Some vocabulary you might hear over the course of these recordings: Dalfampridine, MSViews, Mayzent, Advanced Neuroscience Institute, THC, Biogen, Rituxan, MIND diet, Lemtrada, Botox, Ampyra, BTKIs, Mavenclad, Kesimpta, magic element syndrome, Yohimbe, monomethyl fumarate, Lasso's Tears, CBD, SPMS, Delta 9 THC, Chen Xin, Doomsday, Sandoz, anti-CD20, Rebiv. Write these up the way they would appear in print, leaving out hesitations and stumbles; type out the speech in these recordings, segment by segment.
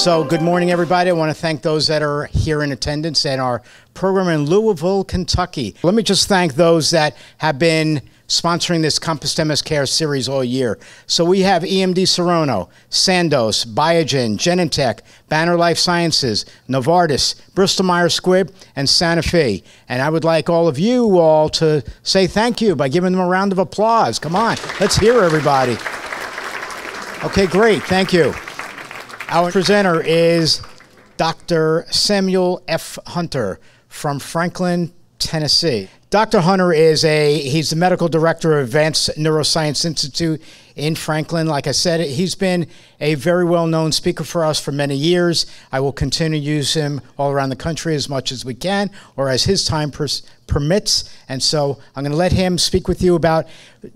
So good morning, everybody. I want to thank those that are here in attendance at our program in Louisville, Kentucky. Let me just thank those that have been sponsoring this Compass MS Care series all year. So we have EMD Serono, Sandoz, Biogen, Genentech, Banner Life Sciences, Novartis, Bristol-Myers Squibb, and Santa Fe. And I would like all of you all to say thank you by giving them a round of applause. Come on, let's hear everybody. Okay, great, thank you. Our presenter is Dr. Samuel F. Hunter from Franklin, Tennessee. Dr. Hunter is he's the medical director of Advanced Neuroscience Institute in Franklin. Like I said, he's been a very well-known speaker for us for many years. I will continue to use him all around the country as much as we can, or as his time permits. And so I'm going to let him speak with you about,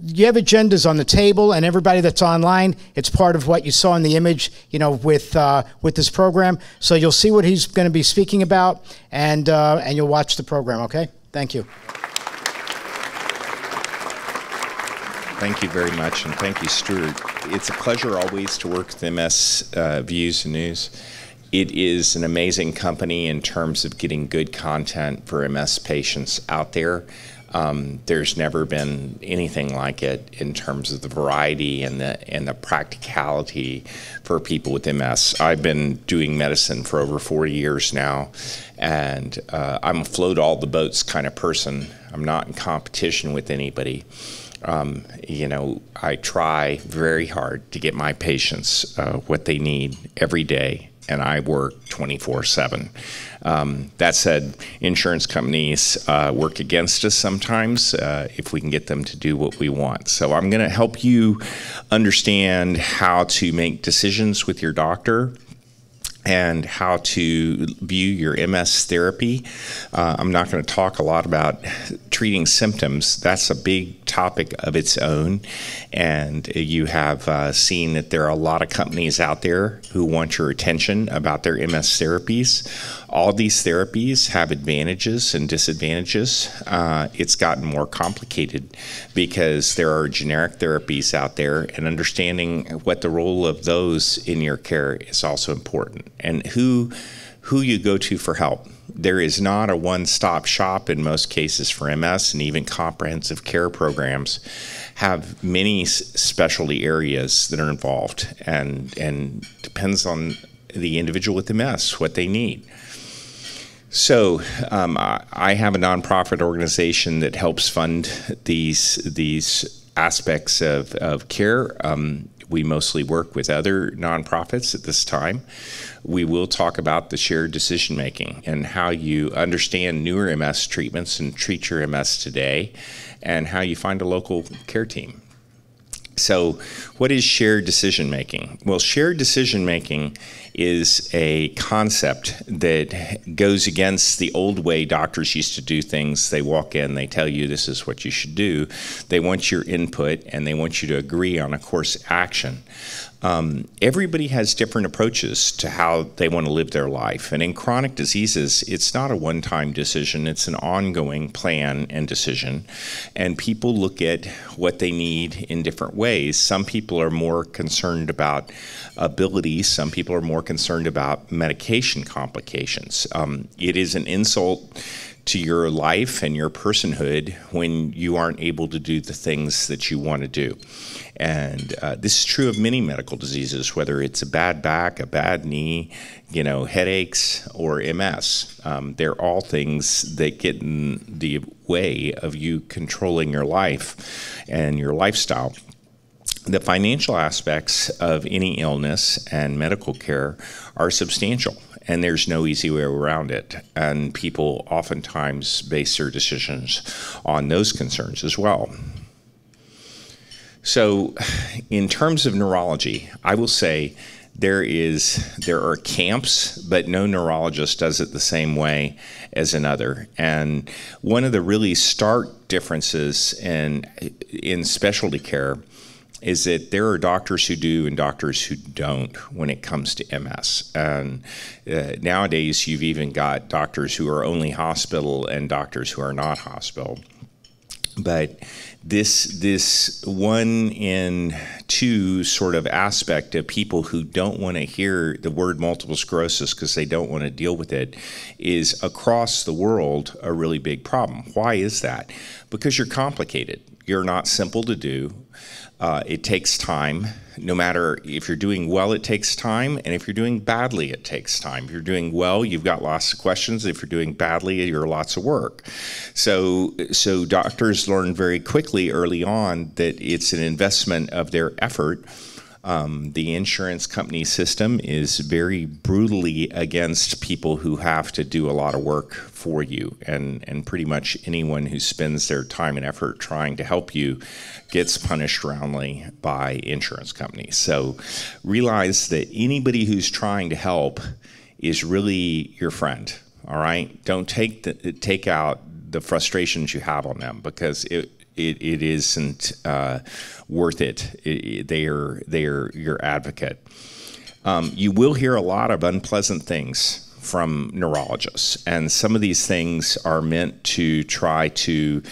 you have agendas on the table, and everybody that's online, it's part of what you saw in the image, you know, with this program. So you'll see what he's going to be speaking about, and you'll watch the program, okay? Thank you. Thank you very much, and thank you, Stuart. It's a pleasure always to work with MS Views and News. It is an amazing company in terms of getting good content for MS patients out there. There's never been anything like it in terms of the variety and the practicality for people with MS. I've been doing medicine for over 40 years now, and I'm a float all the boats kind of person. I'm not in competition with anybody. You know, I try very hard to get my patients what they need every day, and I work 24/7. That said, insurance companies work against us sometimes if we can get them to do what we want. So I'm going to help you understand how to make decisions with your doctor and how to view your MS therapy. I'm not going to talk a lot about treating symptoms. That's a big topic of its own. And you have seen that there are a lot of companies out there who want your attention about their MS therapies. All these therapies have advantages and disadvantages. It's gotten more complicated because there are generic therapies out there, and understanding what the role of those in your care is also important, and who you go to for help. There is not a one-stop shop in most cases for MS, and even comprehensive care programs have many specialty areas that are involved, and depends on the individual with MS, what they need. So I have a nonprofit organization that helps fund these aspects of care. We mostly work with other nonprofits at this time. We will talk about the shared decision making and how you understand newer MS treatments and treat your MS today, and how you find a local care team. So what is shared decision making? Well, shared decision making is a concept that goes against the old way doctors used to do things. They walk in, they tell you this is what you should do. They want your input, and they want you to agree on a course of action. Everybody has different approaches to how they want to live their life. And in chronic diseases, it's not a one-time decision. It's an ongoing plan and decision. And people look at what they need in different ways. Some people are more concerned about abilities. Some people are more concerned about medication complications. It is an insult to your life and your personhood when you aren't able to do the things that you want to do. And this is true of many medical diseases, whether it's a bad back, a bad knee, you know, headaches, or MS. They're all things that get in the way of you controlling your life and your lifestyle. The financial aspects of any illness and medical care are substantial, and there's no easy way around it. And people oftentimes base their decisions on those concerns as well. So in terms of neurology, I will say there are camps, but no neurologist does it the same way as another. And one of the really stark differences in specialty care is that there are doctors who do and doctors who don't when it comes to MS. And nowadays, you've even got doctors who are only hospital and doctors who are not hospital. But this one in two sort of aspect of people who don't want to hear the word multiple sclerosis because they don't want to deal with it is across the world a really big problem. Why is that? Because you're complicated. You're not simple to do. It takes time. No matter if you're doing well, it takes time. And if you're doing badly, it takes time. If you're doing well, you've got lots of questions. If you're doing badly, you're lots of work. So doctors learn very quickly early on that it's an investment of their effort. The insurance company system is very brutally against people who have to do a lot of work for you, and pretty much anyone who spends their time and effort trying to help you gets punished roundly by insurance companies. So realize that anybody who's trying to help is really your friend, all right? Don't take out the frustrations you have on them, because it isn't worth it. They are your advocate. You will hear a lot of unpleasant things from neurologists, and some of these things are meant to try to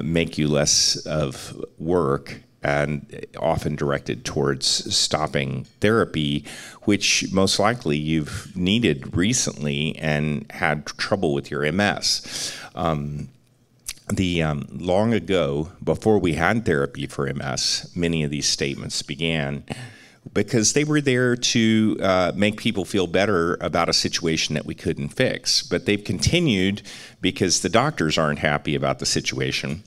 make you less of work, and often directed towards stopping therapy, which most likely you've needed recently and had trouble with your MS. Long ago, before we had therapy for MS, many of these statements began because they were there to make people feel better about a situation that we couldn't fix. But they've continued because the doctors aren't happy about the situation.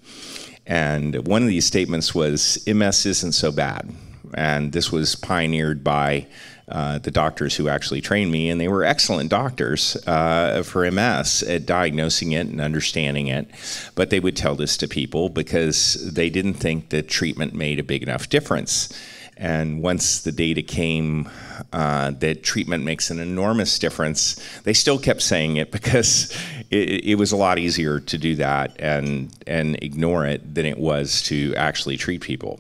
And one of these statements was, MS isn't so bad. And this was pioneered by the doctors who actually trained me, and they were excellent doctors for MS at diagnosing it and understanding it, but they would tell this to people because they didn't think that treatment made a big enough difference. And once the data came that treatment makes an enormous difference, they still kept saying it because it was a lot easier to do that and ignore it than it was to actually treat people.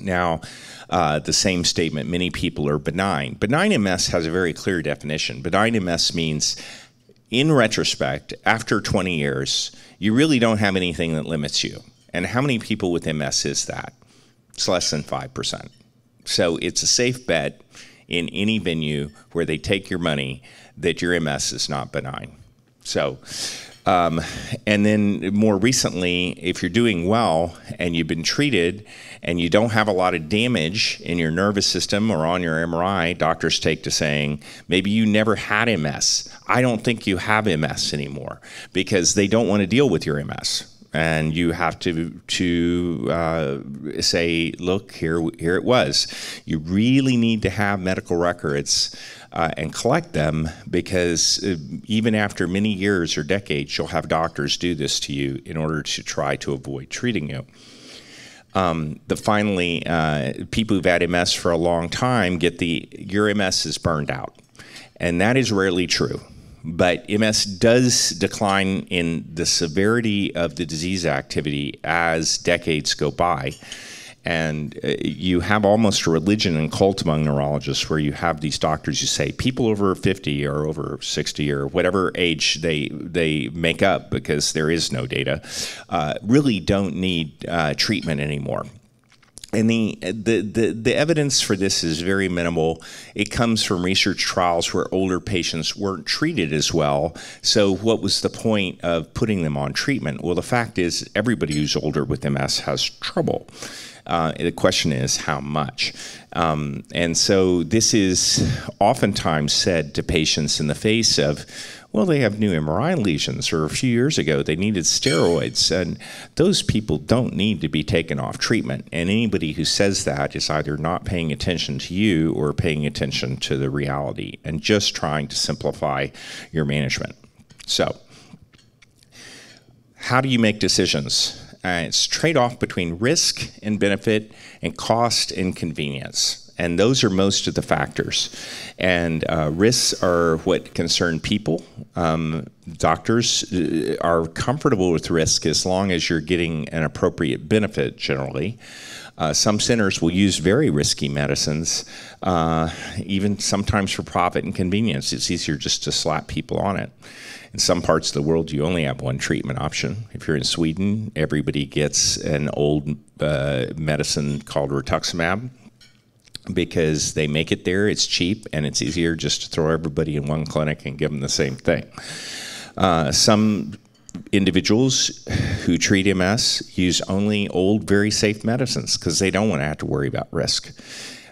Now, the same statement, many people are benign. Benign MS has a very clear definition. Benign MS means, in retrospect, after 20 years, you really don't have anything that limits you. And how many people with MS is that? It's less than 5%. So it's a safe bet in any venue where they take your money that your MS is not benign. So. And then more recently, if you're doing well and you've been treated and you don't have a lot of damage in your nervous system or on your MRI, doctors take to saying, maybe you never had MS. I don't think you have MS anymore, because they don't want to deal with your MS. And you have to say, look, here it was. You really need to have medical records and collect them, because even after many years or decades, you'll have doctors do this to you in order to try to avoid treating you. Finally, people who've had MS for a long time get the, your MS is burned out. And that is rarely true. But MS does decline in the severity of the disease activity as decades go by. And you have almost a religion and cult among neurologists where you have these doctors who say people over 50 or over 60 or whatever age they make up, because there is no data, really don't need treatment anymore. And the evidence for this is very minimal. It comes from research trials where older patients weren't treated as well. So what was the point of putting them on treatment? Well, the fact is everybody who's older with MS has trouble. The question is how much. And so this is oftentimes said to patients in the face of, well, they have new MRI lesions, or a few years ago they needed steroids, and those people don't need to be taken off treatment. And anybody who says that is either not paying attention to you or paying attention to the reality and just trying to simplify your management. So how do you make decisions? It's trade-off between risk and benefit and cost and convenience. and those are most of the factors. And risks are what concern people. Doctors are comfortable with risk as long as you're getting an appropriate benefit generally. Some centers will use very risky medicines, even sometimes for profit and convenience. It's easier just to slap people on it. In some parts of the world, you only have one treatment option. If you're in Sweden, everybody gets an old medicine called rituximab because they make it there, it's cheap, and it's easier just to throw everybody in one clinic and give them the same thing. Some individuals who treat MS use only old, very safe medicines because they don't want to have to worry about risk.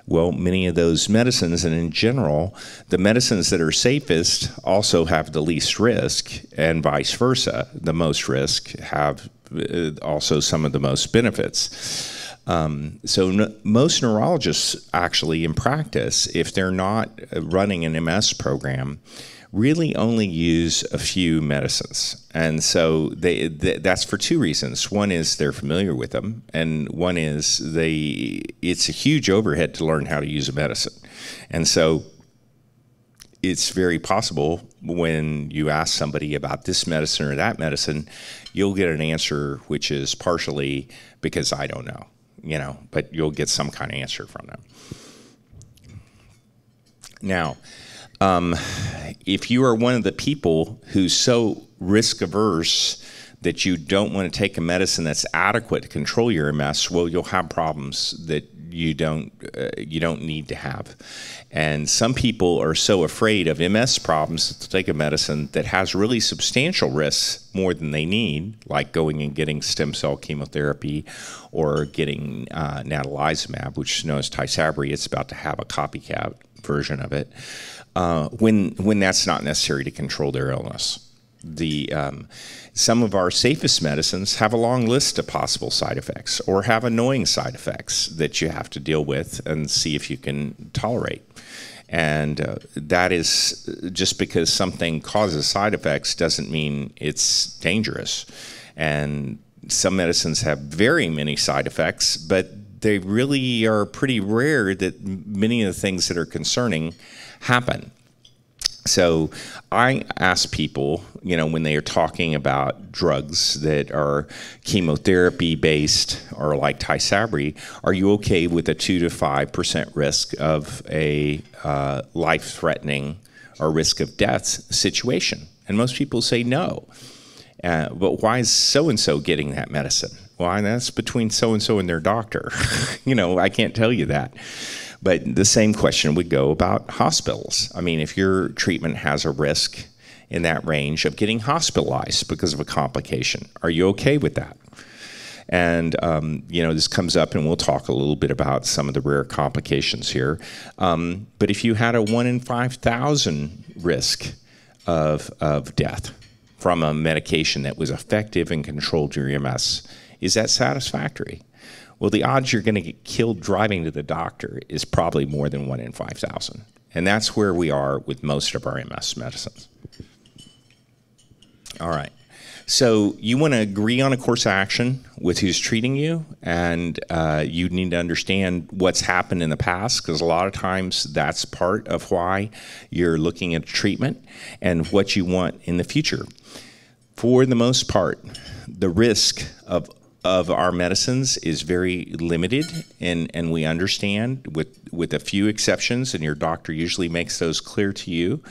Well, many of those medicines, and in general, the medicines that are safest also have the least risk, and vice versa. The most risk have also some of the most benefits. So most neurologists actually in practice, if they're not running an MS program, really only use a few medicines. And so that's for two reasons. One is they're familiar with them, and one is it's a huge overhead to learn how to use a medicine. And so it's very possible when you ask somebody about this medicine or that medicine, you'll get an answer which is partially because I don't know, you know, but you'll get some kind of answer from them. Now, if you are one of the people who's so risk averse that you don't want to take a medicine that's adequate to control your MS, well, you'll have problems that you don't need to have. And some people are so afraid of MS problems that they'll take a medicine that has really substantial risks more than they need, like going and getting stem cell chemotherapy or getting natalizumab, which is known as Tysabri. It's about to have a copycat version of it. When that's not necessary to control their illness. Some of our safest medicines have a long list of possible side effects or have annoying side effects that you have to deal with and see if you can tolerate. And that is just because something causes side effects doesn't mean it's dangerous. And some medicines have very many side effects, but they really are pretty rare that many of the things that are concerning happen. So I ask people, you know, when they are talking about drugs that are chemotherapy based or like Tysabri, are you okay with a 2 to 5% risk of a life-threatening or risk of death situation? And most people say no. But why is so-and-so getting that medicine? Well, that's between so-and-so and their doctor. You know, I can't tell you that. But the same question would go about hospitals. I mean, if your treatment has a risk in that range of getting hospitalized because of a complication, are you okay with that? And, you know, this comes up and we'll talk a little bit about some of the rare complications here. But if you had a 1 in 5,000 risk of death from a medication that was effective and controlled your MS, is that satisfactory? Well, the odds you're going to get killed driving to the doctor is probably more than 1 in 5,000. And that's where we are with most of our MS medicines. All right. So you want to agree on a course of action with who's treating you, and you need to understand what's happened in the past, because a lot of times that's part of why you're looking at treatment and what you want in the future. For the most part, the risk of our medicines is very limited, and we understand with a few exceptions, and your doctor usually makes those clear to you.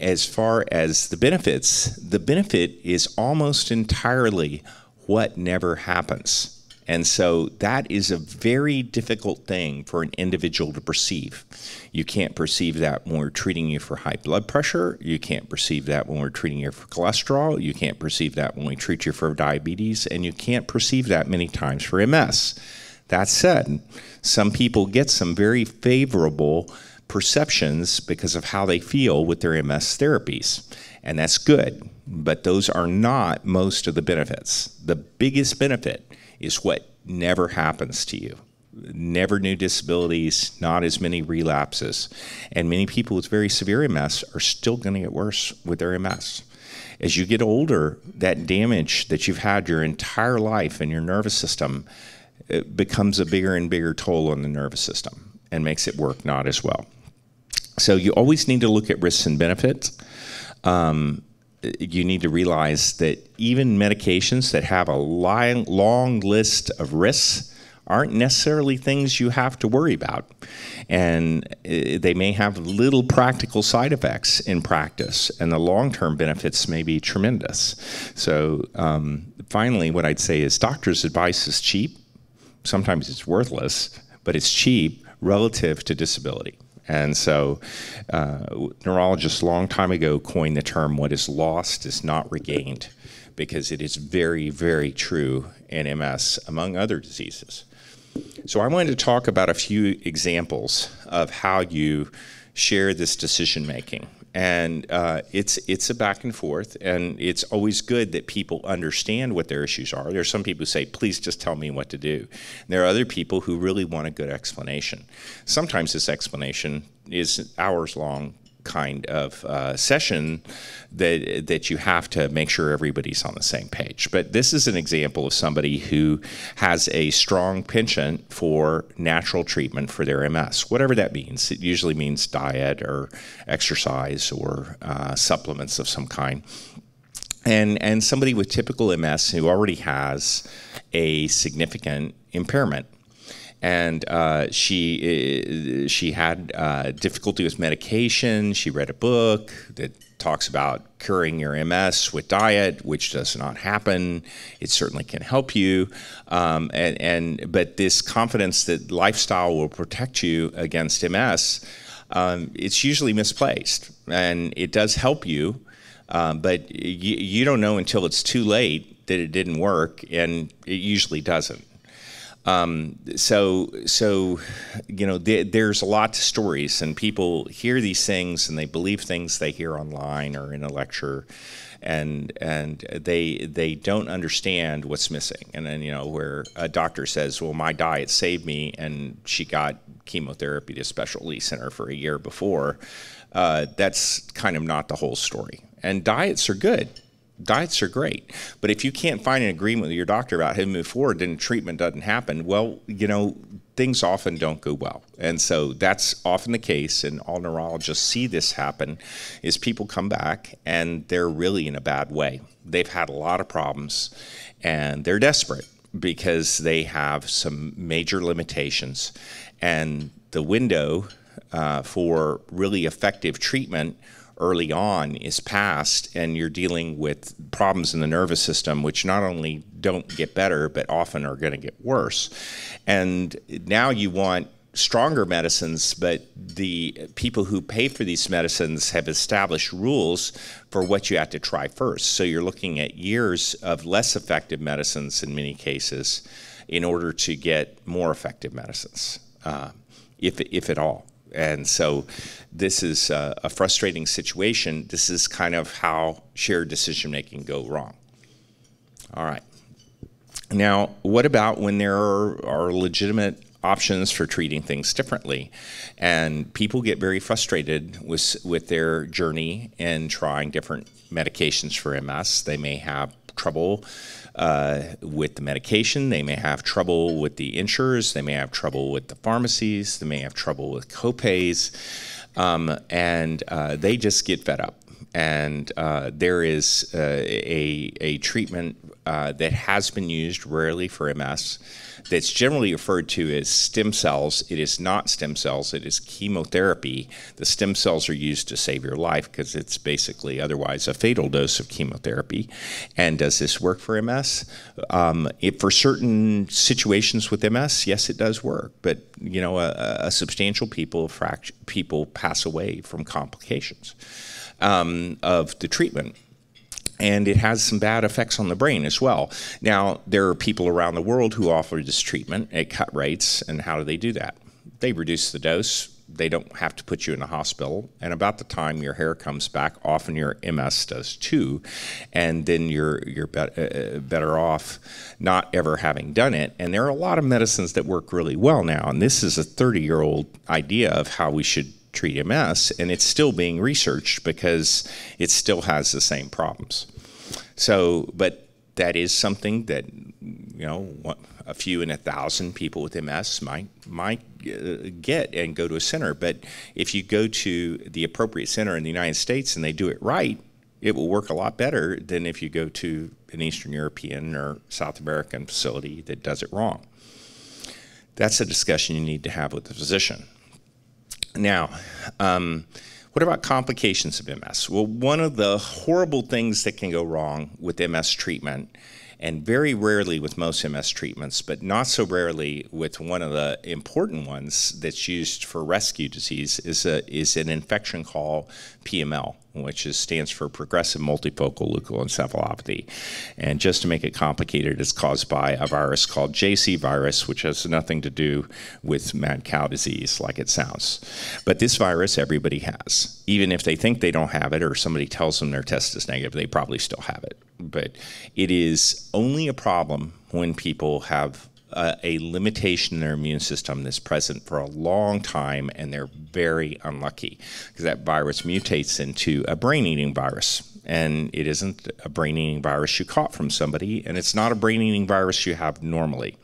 As far as the benefits, the benefit is almost entirely what never happens. And so that is a very difficult thing for an individual to perceive. You can't perceive that when we're treating you for high blood pressure. You can't perceive that when we're treating you for cholesterol. You can't perceive that when we treat you for diabetes. And you can't perceive that many times for MS. That said, some people get some very favorable perceptions because of how they feel with their MS therapies. And that's good, but those are not most of the benefits. The biggest benefit is what never happens to you. Never new disabilities, not as many relapses. And many people with very severe MS are still going to get worse with their MS. As you get older, that damage that you've had your entire life in your nervous system it becomes a bigger and bigger toll on the nervous system and makes it work not as well. So you always need to look at risks and benefits. You need to realize that even medications that have a long list of risks aren't necessarily things you have to worry about. And they may have little practical side effects in practice, and the long-term benefits may be tremendous. So finally, what I'd say is doctor's advice is cheap. Sometimes it's worthless, but it's cheap relative to disability. And so neurologists a long time ago coined the term, what is lost is not regained, because it is very, very true in MS, among other diseases. So I wanted to talk about a few examples of how you share this decision-making. And it's a back and forth, and it's always good that people understand what their issues are. There are some people who say, please just tell me what to do. And there are other people who really want a good explanation. Sometimes this explanation is an hours-long kind of session that you have to make sure everybody's on the same page. But this is an example of somebody who has a strong penchant for natural treatment for their MS, whatever that means. It usually means diet or exercise or supplements of some kind. And somebody with typical MS who already has a significant impairment. And she had difficulty with medication. She read a book that talks about curing your MS with diet, which does not happen. It certainly can help you. But this confidence that lifestyle will protect you against MS, it's usually misplaced. And it does help you, but you don't know until it's too late that it didn't work, and it usually doesn't. So you know, there's a lot of stories, and people hear these things and they believe things they hear online or in a lecture, and they don't understand what's missing. And then, you know, where a doctor says, well, my diet saved me, and she got chemotherapy to a specialty center for a year before, that's kind of not the whole story. And diets are good. Diets are great, but if you can't find an agreement with your doctor about how to move forward, then treatment doesn't happen. Well, you know, things often don't go well. And so that's often the case, and all neurologists see this happen, is people come back and they're really in a bad way. They've had a lot of problems, and they're desperate because they have some major limitations. And the window for really effective treatment early on is past, and you're dealing with problems in the nervous system, which not only don't get better, but often are going to get worse. And now you want stronger medicines, but the people who pay for these medicines have established rules for what you have to try first. So you're looking at years of less effective medicines in many cases in order to get more effective medicines, if at all. And so this is a frustrating situation. This is kind of how shared decision-making go wrong. All right. Now, what about when there are legitimate options for treating things differently? And people get very frustrated with their journey in trying different medications for MS. They may have trouble with the medication, they may have trouble with the insurers, they may have trouble with the pharmacies, they may have trouble with copays, and they just get fed up. And there is a treatment that has been used rarely for MS that's generally referred to as stem cells. It is not stem cells, it is chemotherapy. The stem cells are used to save your life because it's basically otherwise a fatal dose of chemotherapy. And does this work for MS? For certain situations with MS, yes, it does work. But you know, a substantial people pass away from complications of the treatment. And it has some bad effects on the brain as well. Now, there are people around the world who offer this treatment at cut rates, and how do they do that? They reduce the dose, they don't have to put you in a hospital, and about the time your hair comes back, often your MS does too, and then you're better off not ever having done it. And there are a lot of medicines that work really well now, and this is a 30-year-old idea of how we should treat MS, and it's still being researched because it still has the same problems. So, but that is something that, you know, a few in 1,000 people with MS might get and go to a center. But if you go to the appropriate center in the United States and they do it right, it will work a lot better than if you go to an Eastern European or South American facility that does it wrong. That's a discussion you need to have with the physician. Now, what about complications of MS? Well, one of the horrible things that can go wrong with MS treatment, and very rarely with most MS treatments, but not so rarely with one of the important ones that's used for rescue disease, is an infection called PML, which stands for progressive multifocal leukoencephalopathy. And just to make it complicated, it's caused by a virus called JC virus, which has nothing to do with mad cow disease like it sounds. But this virus everybody has. Even if they think they don't have it or somebody tells them their test is negative, they probably still have it. But it is only a problem when people have a limitation in their immune system that's present for a long time, and they're very unlucky because that virus mutates into a brain-eating virus, and it isn't a brain-eating virus you caught from somebody, and it's not a brain-eating virus you have normally,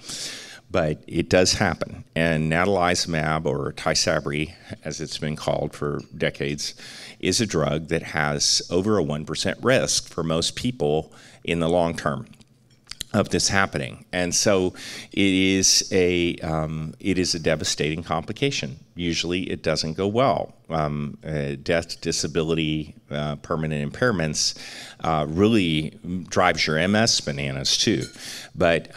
but it does happen. And natalizumab, or Tysabri as it's been called for decades, is a drug that has over a 1% risk for most people in the long term of this happening. And so it is a devastating complication. Usually it doesn't go well. Death, disability, permanent impairments really drives your MS bananas too. But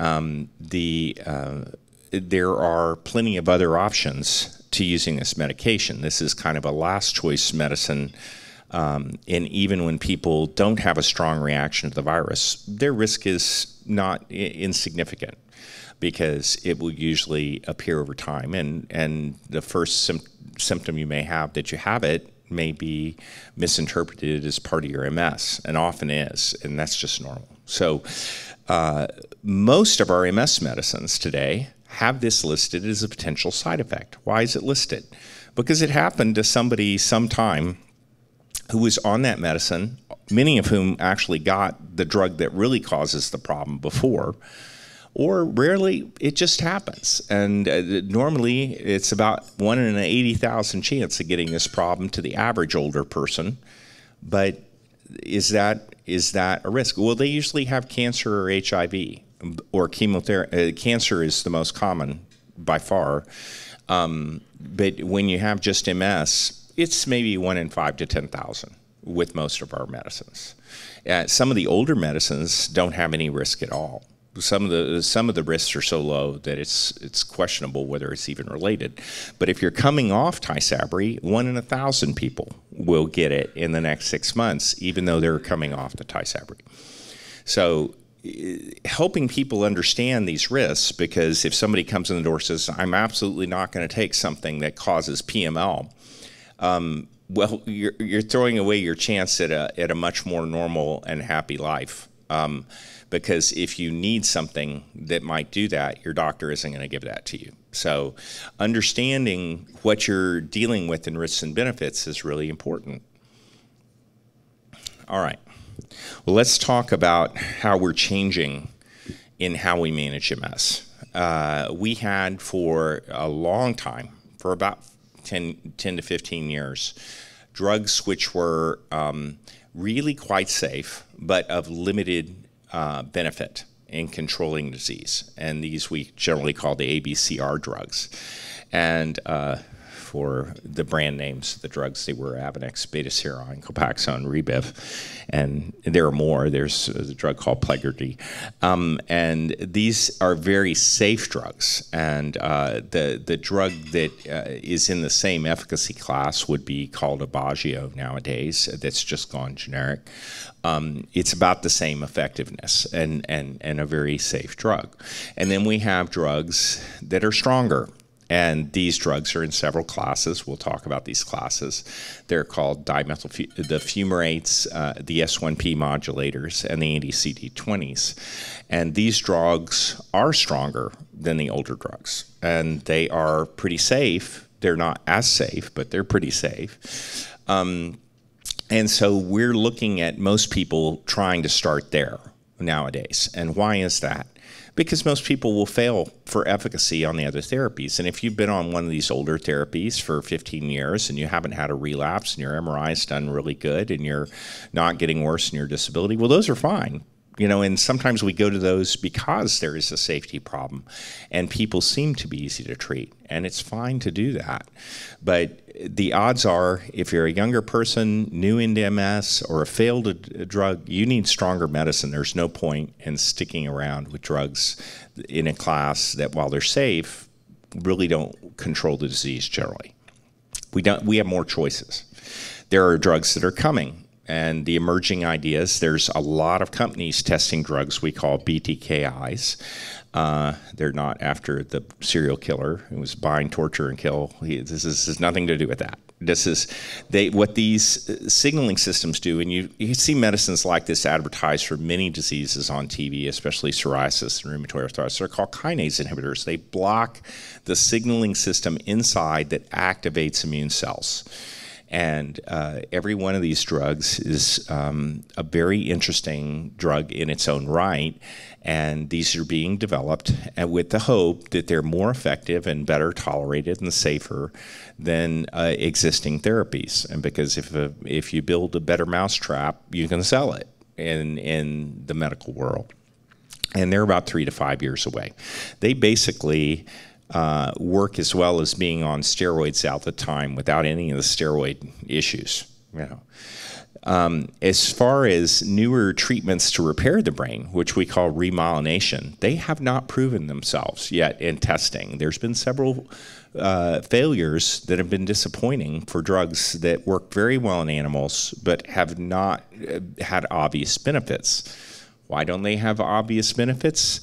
there are plenty of other options to using this medication. This is kind of a last choice medicine. And even when people don't have a strong reaction to the virus, their risk is not insignificant, because it will usually appear over time. And the first symptom you may have that you have it may be misinterpreted as part of your MS, and often is, and that's just normal. So most of our MS medicines today have this listed as a potential side effect. Why is it listed? Because it happened to somebody sometime who was on that medicine, many of whom actually got the drug that really causes the problem before, or rarely it just happens. And normally it's about 1 in an 80,000 chance of getting this problem to the average older person. But is that a risk? Well, they usually have cancer or HIV or chemotherapy. Cancer is the most common by far. But when you have just MS, it's maybe 1 in 5 to 10,000 with most of our medicines. Some of the older medicines don't have any risk at all. Some of the risks are so low that it's questionable whether it's even related. But if you're coming off Tysabri, 1 in 1,000 people will get it in the next 6 months, even though they're coming off the Tysabri. So helping people understand these risks, because if somebody comes in the door and says, I'm absolutely not going to take something that causes PML, well, you're throwing away your chance at a much more normal and happy life, because if you need something that might do that, your doctor isn't going to give that to you. So understanding what you're dealing with in risks and benefits is really important. All right. Well, let's talk about how we're changing in how we manage MS. We had for a long time, for about 10 to 15 years, drugs which were really quite safe, but of limited benefit in controlling disease. And these we generally call the ABCR drugs. And for the brand names of the drugs, they were Avanex, Betaseron, Copaxone, Rebiv, and there are more. There's a drug called Plegarty. And these are very safe drugs, and the drug that is in the same efficacy class would be called Aubagio nowadays, that's just gone generic. It's about the same effectiveness, and a very safe drug. And then we have drugs that are stronger. And these drugs are in several classes. We'll talk about these classes. They're called dimethyl fumarates, the S1P modulators, and the anti-CD20s. And these drugs are stronger than the older drugs. And they are pretty safe. They're not as safe, but they're pretty safe. And so we're looking at most people trying to start there. nowadays. And why is that? Because most people will fail for efficacy on the other therapies. And if you've been on one of these older therapies for 15 years and you haven't had a relapse and your MRI's done really good and you're not getting worse in your disability, well, those are fine. You know, and sometimes we go to those because there is a safety problem and people seem to be easy to treat, and it's fine to do that. But the odds are, if you're a younger person, new into MS, or a failed drug, you need stronger medicine. There's no point in sticking around with drugs in a class that, while they're safe, really don't control the disease generally. We have more choices. There are drugs that are coming. And the emerging ideas, there's a lot of companies testing drugs we call BTKIs. They're not after the serial killer. It was bind, torture, and kill. This has nothing to do with that. This is what these signaling systems do, and you see medicines like this advertised for many diseases on TV, especially psoriasis and rheumatoid arthritis. They're called kinase inhibitors. They block the signaling system inside that activates immune cells. And every one of these drugs is a very interesting drug in its own right. And these are being developed with the hope that they're more effective and better tolerated and safer than existing therapies. And because if you build a better mousetrap, you can sell it in the medical world. And they're about 3 to 5 years away. They basically work as well as being on steroids at the time without any of the steroid issues. You know. As far as newer treatments to repair the brain, which we call remyelination, they have not proven themselves yet in testing. There's been several failures that have been disappointing for drugs that work very well in animals but have not had obvious benefits. Why don't they have obvious benefits?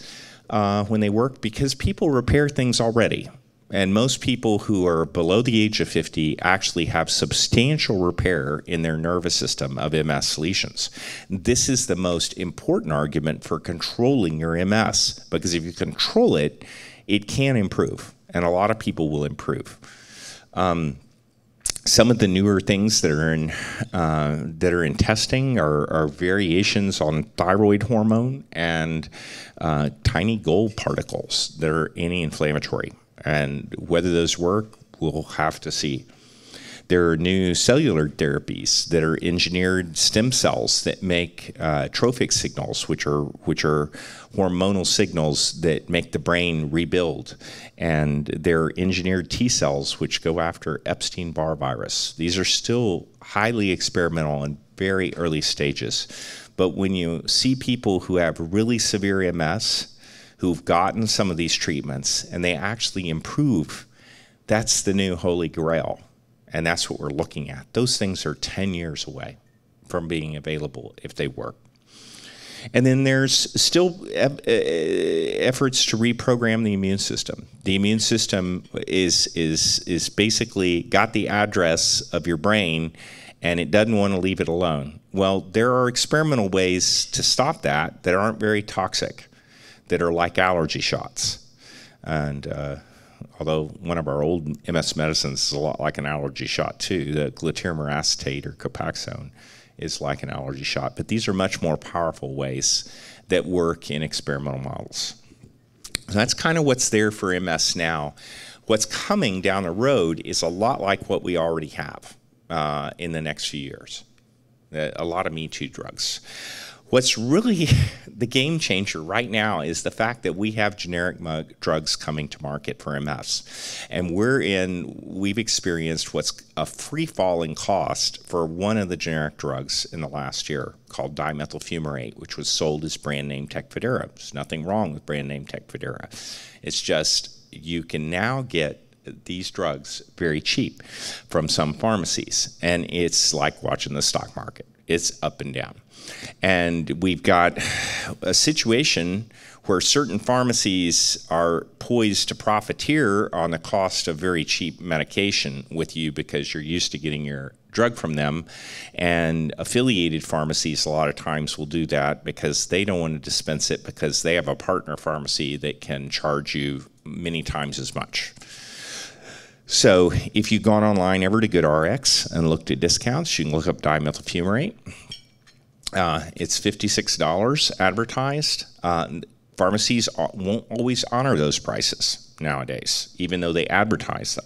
When they work, because people repair things already. And most people who are below the age of 50 actually have substantial repair in their nervous system of MS lesions. This is the most important argument for controlling your MS, because if you control it, it can improve, and a lot of people will improve. Some of the newer things that are in testing are variations on thyroid hormone and tiny gold particles that are anti-inflammatory. And whether those work, we'll have to see. There are new cellular therapies that are engineered stem cells that make trophic signals, which are hormonal signals that make the brain rebuild. And there are engineered T cells, which go after Epstein-Barr virus. These are still highly experimental and very early stages. But when you see people who have really severe MS, who've gotten some of these treatments, and they actually improve, that's the new holy grail. And that's what we're looking at. Those things are 10 years away from being available if they work. And then there's still efforts to reprogram the immune system. The immune system is basically got the address of your brain, and it doesn't want to leave it alone. Well, there are experimental ways to stop that that aren't very toxic, that are like allergy shots. And although one of our old MS medicines is a lot like an allergy shot too, the glutarimer acetate or Copaxone is like an allergy shot, but these are much more powerful ways that work in experimental models. So that's kind of what's there for MS now. What's coming down the road is a lot like what we already have in the next few years, a lot of Me Too drugs. What's really the game changer right now is the fact that we have generic drugs coming to market for MS. And we've experienced what's a free-falling cost for one of the generic drugs in the last year, called dimethyl fumarate, which was sold as brand name Tecfidera. There's nothing wrong with brand name Tecfidera. It's just you can now get these drugs very cheap from some pharmacies. And it's like watching the stock market. It's up and down. And we've got a situation where certain pharmacies are poised to profiteer on the cost of very cheap medication with you because you're used to getting your drug from them. And affiliated pharmacies a lot of times will do that because they don't want to dispense it because they have a partner pharmacy that can charge you many times as much. So if you've gone online ever to GoodRx and looked at discounts, you can look up dimethyl fumarate. It's $56 advertised. Pharmacies won't always honor those prices nowadays, even though they advertise them.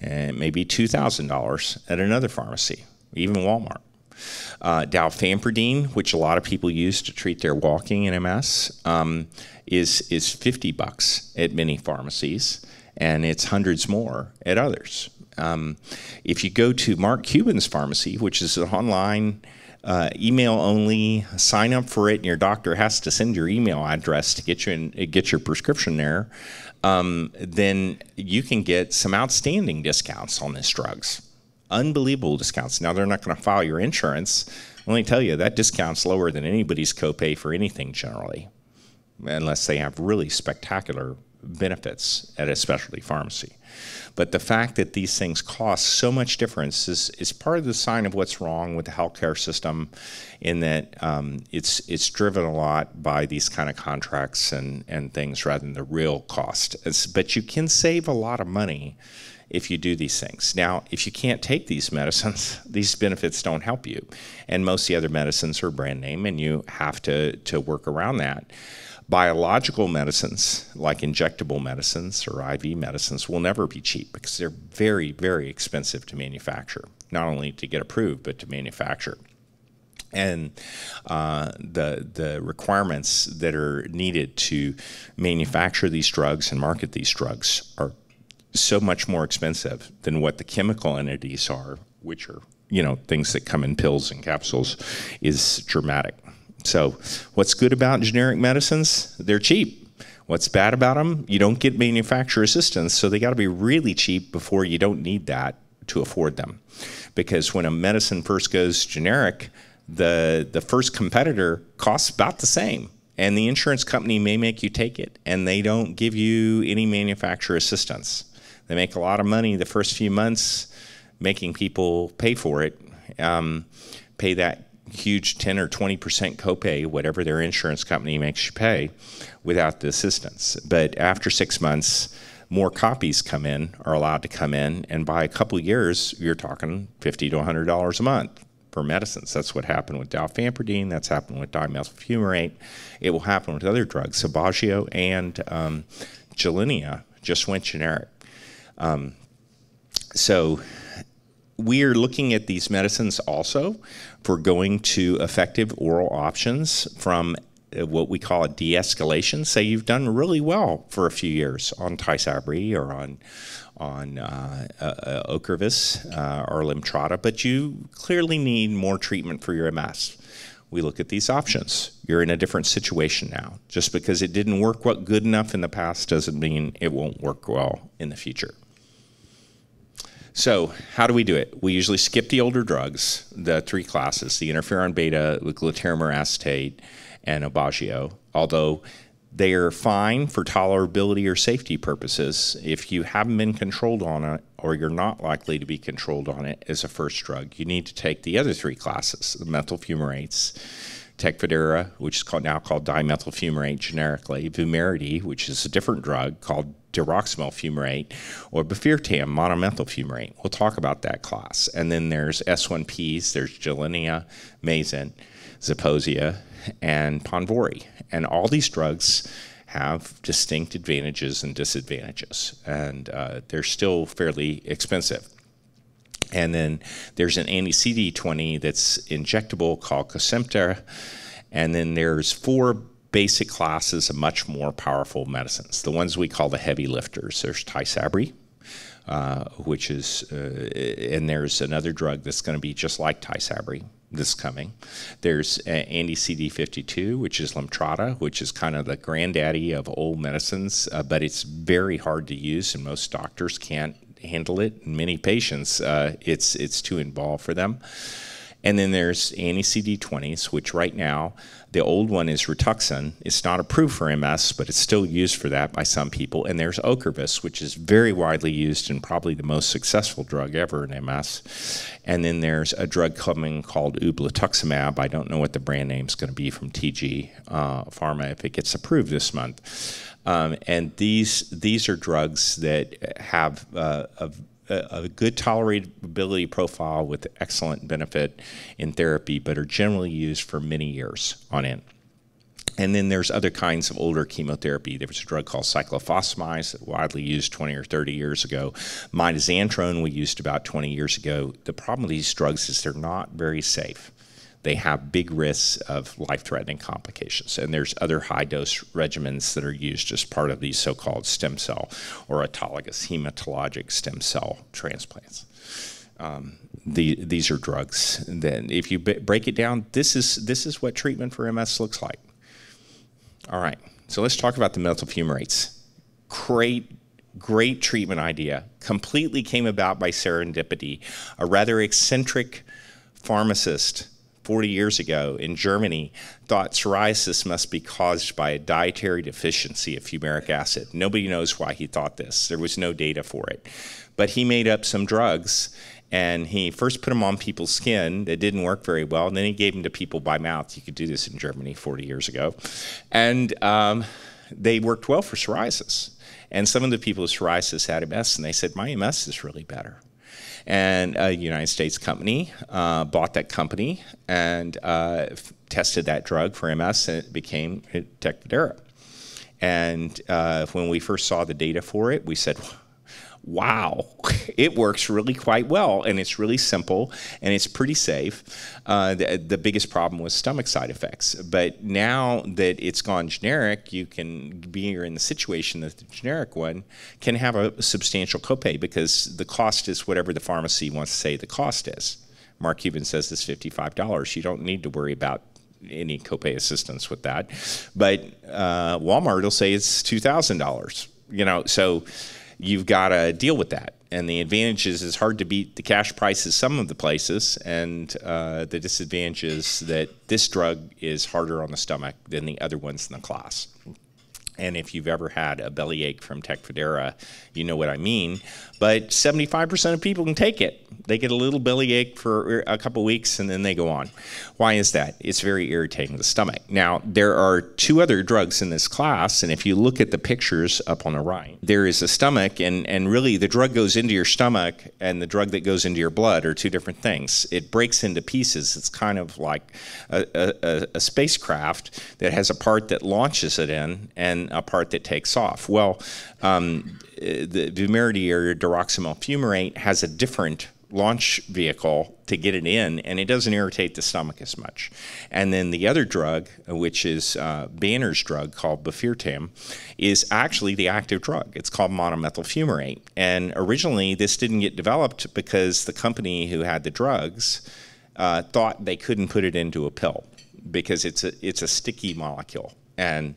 And maybe $2,000 at another pharmacy, even Walmart. Dalfampridine, which a lot of people use to treat their walking in MS, is $50 at many pharmacies, and it's hundreds more at others. If you go to Mark Cuban's pharmacy, which is an online email only, sign up for it, and your doctor has to send your email address to get you in, get your prescription there, then you can get some outstanding discounts on these drugs. Unbelievable discounts. Now, they're not going to file your insurance. Let me tell you, that discount's lower than anybody's copay for anything generally, unless they have really spectacular benefits at a specialty pharmacy. But the fact that these things cost so much difference is part of the sign of what's wrong with the healthcare system, in that it's driven a lot by these kind of contracts and things rather than the real cost. But you can save a lot of money if you do these things. Now, if you can't take these medicines, these benefits don't help you. And most of the other medicines are brand name, and you have to work around that. Biological medicines, like injectable medicines or IV medicines, will never be cheap because they're very, very expensive to manufacture, not only to get approved, but to manufacture. And the requirements that are needed to manufacture these drugs and market these drugs are so much more expensive than what the chemical entities are, which are, you know, things that come in pills and capsules, is dramatic. So what's good about generic medicines? They're cheap. What's bad about them? You don't get manufacturer assistance, so they got to be really cheap before you don't need that to afford them. Because when a medicine first goes generic, the first competitor costs about the same. And the insurance company may make you take it, and they don't give you any manufacturer assistance. They make a lot of money the first few months making people pay for it, pay that huge 10 or 20% copay, whatever their insurance company makes you pay, without the assistance. But after 6 months, more copies come in, are allowed to come in, and by a couple of years, you're talking $50 to $100 a month for medicines. That's what happened with dalfampridine, that's happened with dimethyl fumarate. It will happen with other drugs. Aubagio and Gilenya just went generic. So we are looking at these medicines also for going to effective oral options from what we call a de-escalation. Say you've done really well for a few years on Tysabri or on Ocrevus or Lemtrada, but you clearly need more treatment for your MS. We look at these options. You're in a different situation now. Just because it didn't work well good enough in the past doesn't mean it won't work well in the future. So how do we do it? We usually skip the older drugs, the three classes, the interferon beta, the glutarimer acetate, and Aubagio, although they are fine for tolerability or safety purposes. If you haven't been controlled on it, or you're not likely to be controlled on it as a first drug, you need to take the other three classes, the methyl fumarates, Tecfidera, which is now called dimethyl fumarate generically, Vumerity, which is a different drug called Diroximel fumarate, or Befirtam, monomethyl fumarate. We'll talk about that class. And then there's S1Ps, there's Gilenya, Mayzent, Zeposia, and Ponvory. And all these drugs have distinct advantages and disadvantages, and they're still fairly expensive. And then there's an anti-CD20 that's injectable called Kesimpta. And then there's four basic classes of much more powerful medicines, the ones we call the heavy lifters. There's Tysabri, which is, and there's another drug that's going to be just like Tysabri that's coming. There's anti-CD52, which is Lemtrada, which is kind of the granddaddy of old medicines, but it's very hard to use, and most doctors can't handle it. In many patients, it's too involved for them. And then there's anti-CD20s, which right now, the old one is Rituxan. It's not approved for MS, but it's still used for that by some people. And there's Ocrevus, which is very widely used and probably the most successful drug ever in MS. And then there's a drug coming called ublituximab. I don't know what the brand name is going to be from TG Pharma if it gets approved this month. And these are drugs that have a a good tolerability profile with excellent benefit in therapy, but are generally used for many years on end. And then there's other kinds of older chemotherapy. There was a drug called cyclophosphamide that widely used 20 or 30 years ago. Mitoxantrone we used about 20 years ago. The problem with these drugs is they're not very safe. They have big risks of life-threatening complications. And there's other high-dose regimens that are used as part of these so-called stem cell or autologous hematologic stem cell transplants. These are drugs. And then if you break it down, this is what treatment for MS looks like. All right, so let's talk about the methyl fumarates. Great treatment idea. Completely came about by serendipity. A rather eccentric pharmacist 40 years ago in Germany thought psoriasis must be caused by a dietary deficiency of fumaric acid. Nobody knows why he thought this. There was no data for it. But he made up some drugs, and he first put them on people's skin. That didn't work very well, and then he gave them to people by mouth. You could do this in Germany 40 years ago. And they worked well for psoriasis. And some of the people with psoriasis had MS, and they said, my MS is really better. And a United States company bought that company and tested that drug for MS, and it became Tecfidera. And when we first saw the data for it, we said, wow, it works really quite well, and it's really simple, and it's pretty safe. The biggest problem was stomach side effects. But now that it's gone generic, you can be in the situation that the generic one can have a substantial copay, because the cost is whatever the pharmacy wants to say the cost is. Mark Cuban says it's $55. You don't need to worry about any copay assistance with that. But Walmart will say it's $2,000. You know, so you've got to deal with that. And the advantage is it's hard to beat the cash prices some of the places, and the disadvantage is that this drug is harder on the stomach than the other ones in the class. And if you've ever had a bellyache from Tecfidera, you know what I mean. But 75% of people can take it. They get a little bellyache for a couple weeks, and then they go on. Why is that? It's very irritating to the stomach. Now, there are two other drugs in this class, and if you look at the pictures up on the right, there is a stomach, and really the drug goes into your stomach and the drug that goes into your blood are two different things. It breaks into pieces. It's kind of like a spacecraft that has a part that launches it in, and a part that takes off. Well, the Vumerity or diroximel fumarate has a different launch vehicle to get it in, and it doesn't irritate the stomach as much. And then the other drug, which is Banner's drug called Befirtam, is actually the active drug. It's called monomethyl fumarate. And originally, this didn't get developed because the company who had the drugs thought they couldn't put it into a pill because it's a sticky molecule. And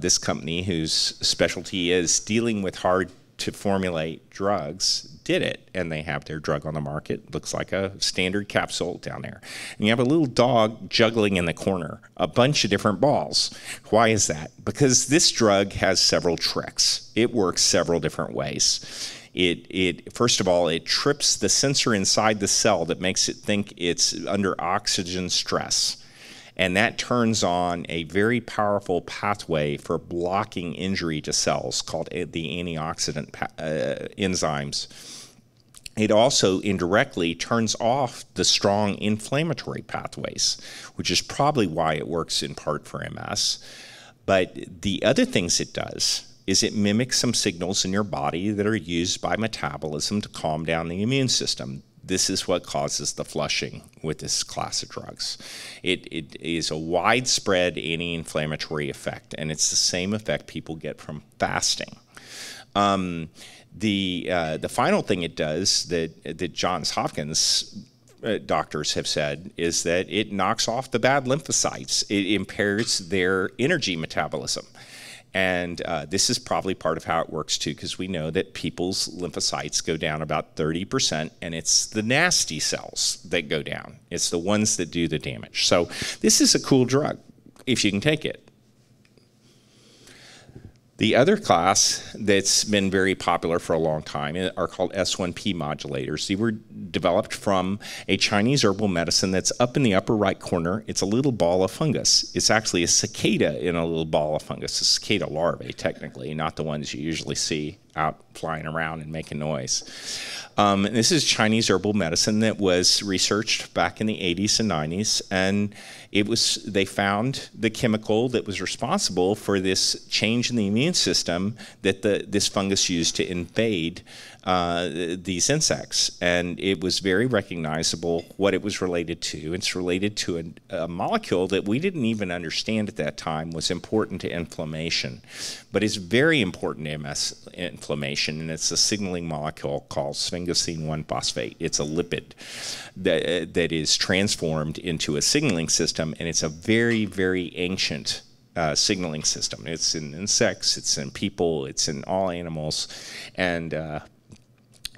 this company, whose specialty is dealing with hard-to-formulate drugs, did it, and they have their drug on the market. Looks like a standard capsule down there. And you have a little dog juggling in the corner, a bunch of different balls. Why is that? Because this drug has several tricks. It works several different ways. It first of all, it trips the sensor inside the cell that makes it think it's under oxygen stress. And that turns on a very powerful pathway for blocking injury to cells called the antioxidant enzymes. It also indirectly turns off the strong inflammatory pathways, which is probably why it works in part for MS. But the other things it does is it mimics some signals in your body that are used by metabolism to calm down the immune system. This is what causes the flushing with this class of drugs. It is a widespread anti-inflammatory effect, and it's the same effect people get from fasting. The final thing it does that Johns Hopkins doctors have said is that it knocks off the bad lymphocytes. It impairs their energy metabolism. And this is probably part of how it works, too, because we know that people's lymphocytes go down about 30%, and it's the nasty cells that go down. It's the ones that do the damage. So this is a cool drug, if you can take it. The other class that's been very popular for a long time are called S1P modulators. They were developed from a Chinese herbal medicine that's up in the upper right corner. It's a little ball of fungus. It's actually a cicada in a little ball of fungus, a cicada larvae, technically, not the ones you usually see out flying around and making noise. And this is Chinese herbal medicine that was researched back in the 80s and 90s, and it was, they found the chemical that was responsible for this change in the immune system that this fungus used to invade these insects. And it was very recognizable what it was related to. It's related to a molecule that we didn't even understand at that time was important to inflammation, but it's very important to MS inflammation, and it's a signaling molecule called sphingosine 1-phosphate. It's a lipid that is transformed into a signaling system, and it's a very, very ancient signaling system. It's in insects, it's in people, it's in all animals, and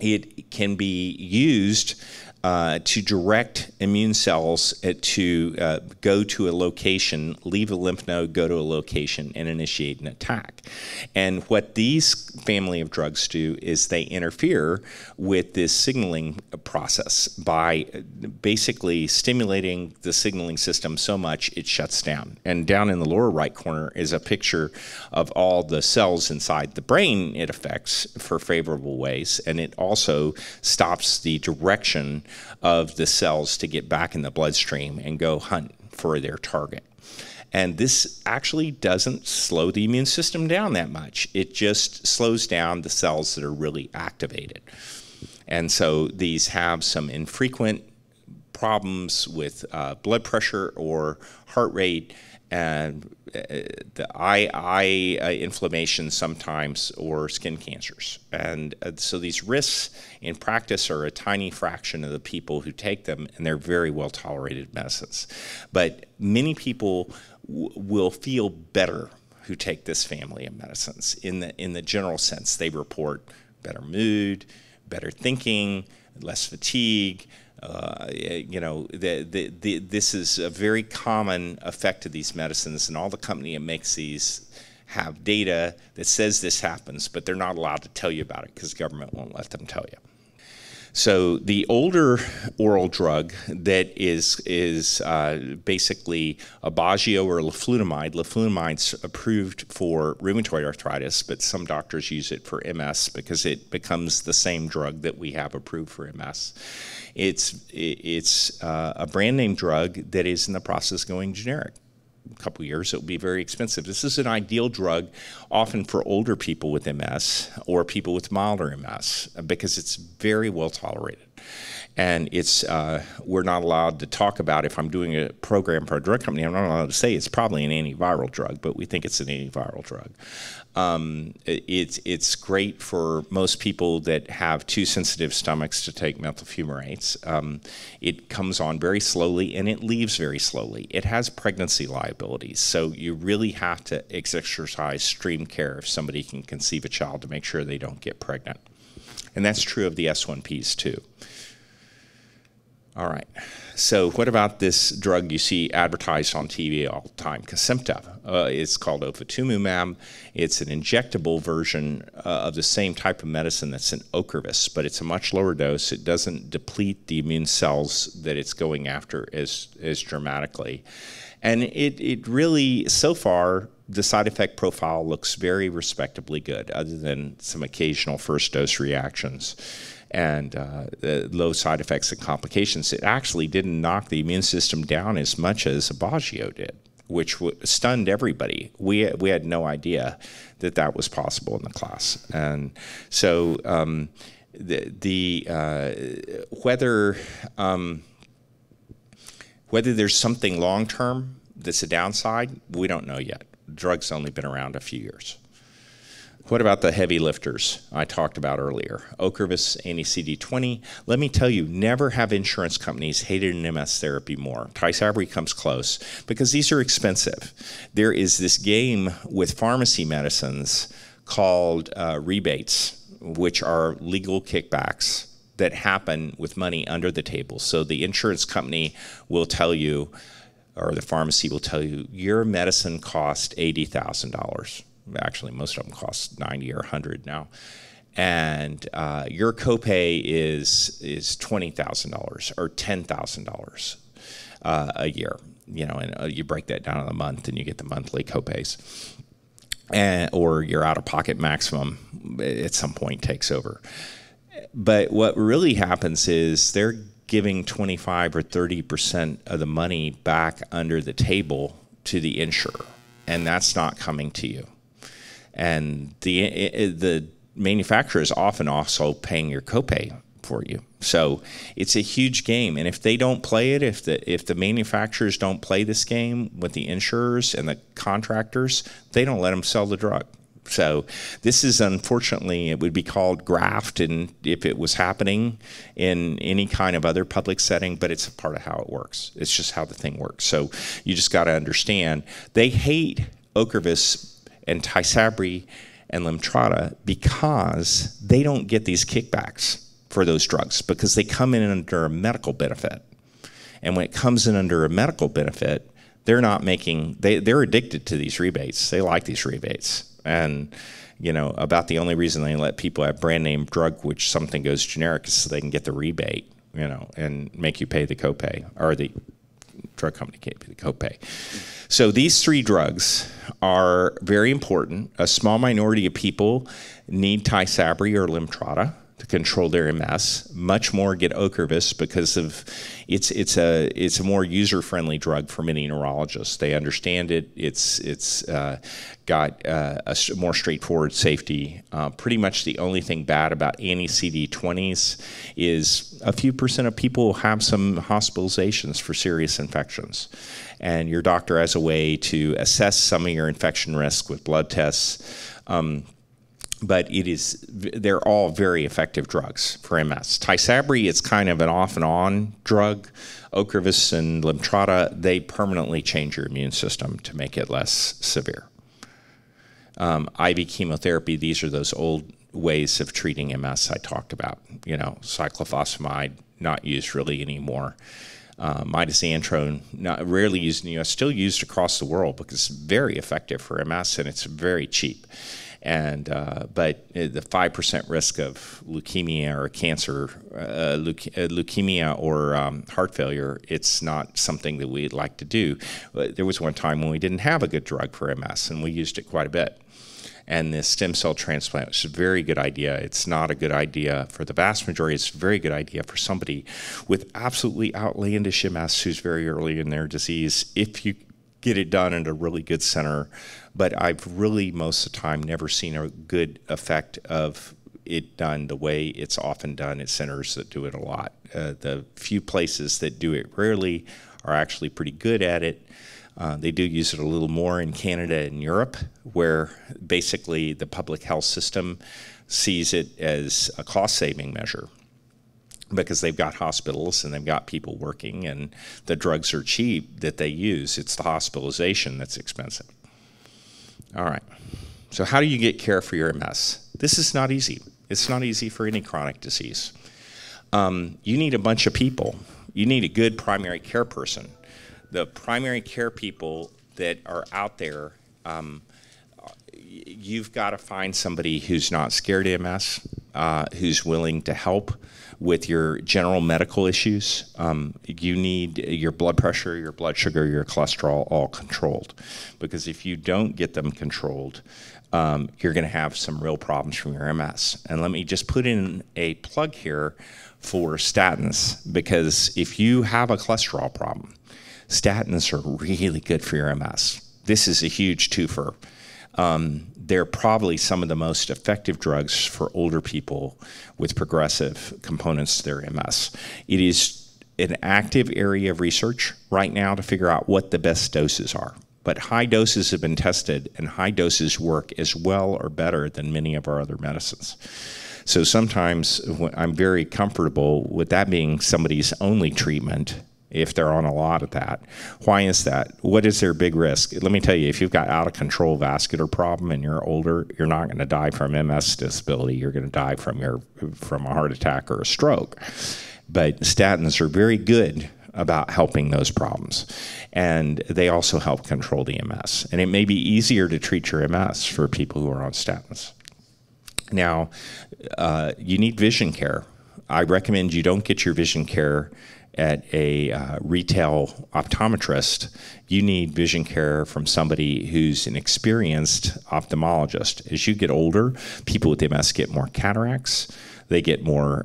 it can be used to direct immune cells to go to a location, leave a lymph node, go to a location, and initiate an attack. And what these family of drugs do is they interfere with this signaling process by basically stimulating the signaling system so much it shuts down. And down in the lower right corner is a picture of all the cells inside the brain it affects for favorable ways, and it also stops the direction of the cells to get back in the bloodstream and go hunt for their target. And this actually doesn't slow the immune system down that much. It just slows down the cells that are really activated. And so these have some infrequent problems with blood pressure or heart rate, and the eye inflammation sometimes, or skin cancers. And so these risks in practice are a tiny fraction of the people who take them, and they're very well tolerated medicines. But many people will feel better who take this family of medicines. In the general sense, they report better mood, better thinking, less fatigue. You know, this is a very common effect of these medicines, and all the company that makes these have data that says this happens, but they're not allowed to tell you about it because government won't let them tell you. So the older oral drug that is basically Aubagio or leflunomide. Leflunomide's approved for rheumatoid arthritis, but some doctors use it for MS because it becomes the same drug that we have approved for MS. It's a brand name drug that is in the process of going generic. A couple years, it will be very expensive. This is an ideal drug often for older people with MS or people with milder MS because it's very well tolerated. And it's we're not allowed to talk about, if I'm doing a program for a drug company, I'm not allowed to say it's probably an antiviral drug, but we think it's an antiviral drug. It's great for most people that have too sensitive stomachs to take methyl fumarates. It comes on very slowly and it leaves very slowly. It has pregnancy liabilities, so you really have to exercise extreme care if somebody can conceive a child to make sure they don't get pregnant. And that's true of the S1Ps too. All right, so what about this drug you see advertised on TV all the time, Kesimpta? It's called ofatumumab. It's an injectable version of the same type of medicine that's in Ocrevus, but it's a much lower dose. It doesn't deplete the immune cells that it's going after as dramatically. And it really, so far, the side effect profile looks very respectably good, other than some occasional first dose reactions and low side effects and complications. It actually didn't knock the immune system down as much as Aubagio did, which stunned everybody. We had no idea that that was possible in the class. And so whether there's something long-term that's a downside, we don't know yet. The drug's only been around a few years. What about the heavy lifters I talked about earlier? Ocrevus, anti-CD20. Let me tell you, never have insurance companies hated an MS therapy more. Tysabri comes close because these are expensive. There is this game with pharmacy medicines called rebates, which are legal kickbacks that happen with money under the table. So the insurance company will tell you, or the pharmacy will tell you, your medicine cost $80,000. Actually, most of them cost 90 or 100 now, and your copay is $20,000 or $10,000 a year. You know, and you break that down in a month, and you get the monthly copays. or your out-of-pocket maximum at some point takes over. But what really happens is they're giving 25 or 30% of the money back under the table to the insurer, and that's not coming to you. And the manufacturer is often also paying your copay for you. So it's a huge game, and if they don't play it, if the manufacturers don't play this game with the insurers and the contractors, they don't let them sell the drug. So this is, unfortunately, it would be called graft, and if it was happening in any kind of other public setting, but it's a part of how it works. It's just how the thing works. So you just got to understand, they hate Ocrevus and Tysabri and Lemtrada because they don't get these kickbacks for those drugs, because they come in under a medical benefit. And when it comes in under a medical benefit, they're not making, they're addicted to these rebates. They like these rebates. And, you know, about the only reason they let people have brand name drug, which something goes generic, is so they can get the rebate, you know, and make you pay the copay, or the drug company can't pay the copay. So these three drugs are very important. A small minority of people need Tysabri or Lemtrada to control their MS. Much more get Ocrevus because of it's a more user-friendly drug for many neurologists. They understand it. It's got a more straightforward safety. Pretty much the only thing bad about anti-CD20s is a few % of people have some hospitalizations for serious infections. And your doctor has a way to assess some of your infection risk with blood tests. But they're all very effective drugs for MS. Tysabri, it's kind of an off and on drug. Ocrevus and Lemtrada, they permanently change your immune system to make it less severe. IV chemotherapy, these are those old ways of treating MS I talked about. You know, cyclophosphamide, not used really anymore. Mitoxantrone, not rarely used in the US, still used across the world because it's very effective for MS and it's very cheap. And but the 5% risk of leukemia or cancer, leukemia or heart failure, it's not something that we'd like to do. There was one time when we didn't have a good drug for MS, and we used it quite a bit. And this stem cell transplant was a very good idea. It's not a good idea for the vast majority. It's a very good idea for somebody with absolutely outlandish MS who's very early in their disease, if you get it done at a really good center. But I've really, most of the time, never seen a good effect of it done the way it's often done at centers that do it a lot. The few places that do it rarely are actually pretty good at it. They do use it a little more in Canada and Europe, where basically the public health system sees it as a cost-saving measure, because they've got hospitals and they've got people working, and the drugs are cheap that they use. It's the hospitalization that's expensive. All right, so how do you get care for your MS? This is not easy. It's not easy for any chronic disease. You need a bunch of people. You need a good primary care person. The primary care people that are out there, you've got to find somebody who's not scared of MS, who's willing to help with your general medical issues. You need your blood pressure, your blood sugar, your cholesterol all controlled, because if you don't get them controlled, you're going to have some real problems from your MS. And let me just put in a plug here for statins, because if you have a cholesterol problem, statins are really good for your MS. This is a huge twofer. They're probably some of the most effective drugs for older people with progressive components to their MS. It is an active area of research right now to figure out what the best doses are. But high doses have been tested, and high doses work as well or better than many of our other medicines. So sometimes I'm very comfortable with that being somebody's only treatment if they're on a lot of that. Why is that? What is their big risk? Let me tell you, if you've got out of control vascular problem and you're older, you're not gonna die from MS disability, you're gonna die from a heart attack or a stroke. But statins are very good about helping those problems. And they also help control the MS. And it may be easier to treat your MS for people who are on statins. Now, you need vision care. I recommend you don't get your vision care at a retail optometrist. You need vision care from somebody who's an experienced ophthalmologist. As you get older, people with MS get more cataracts. They get more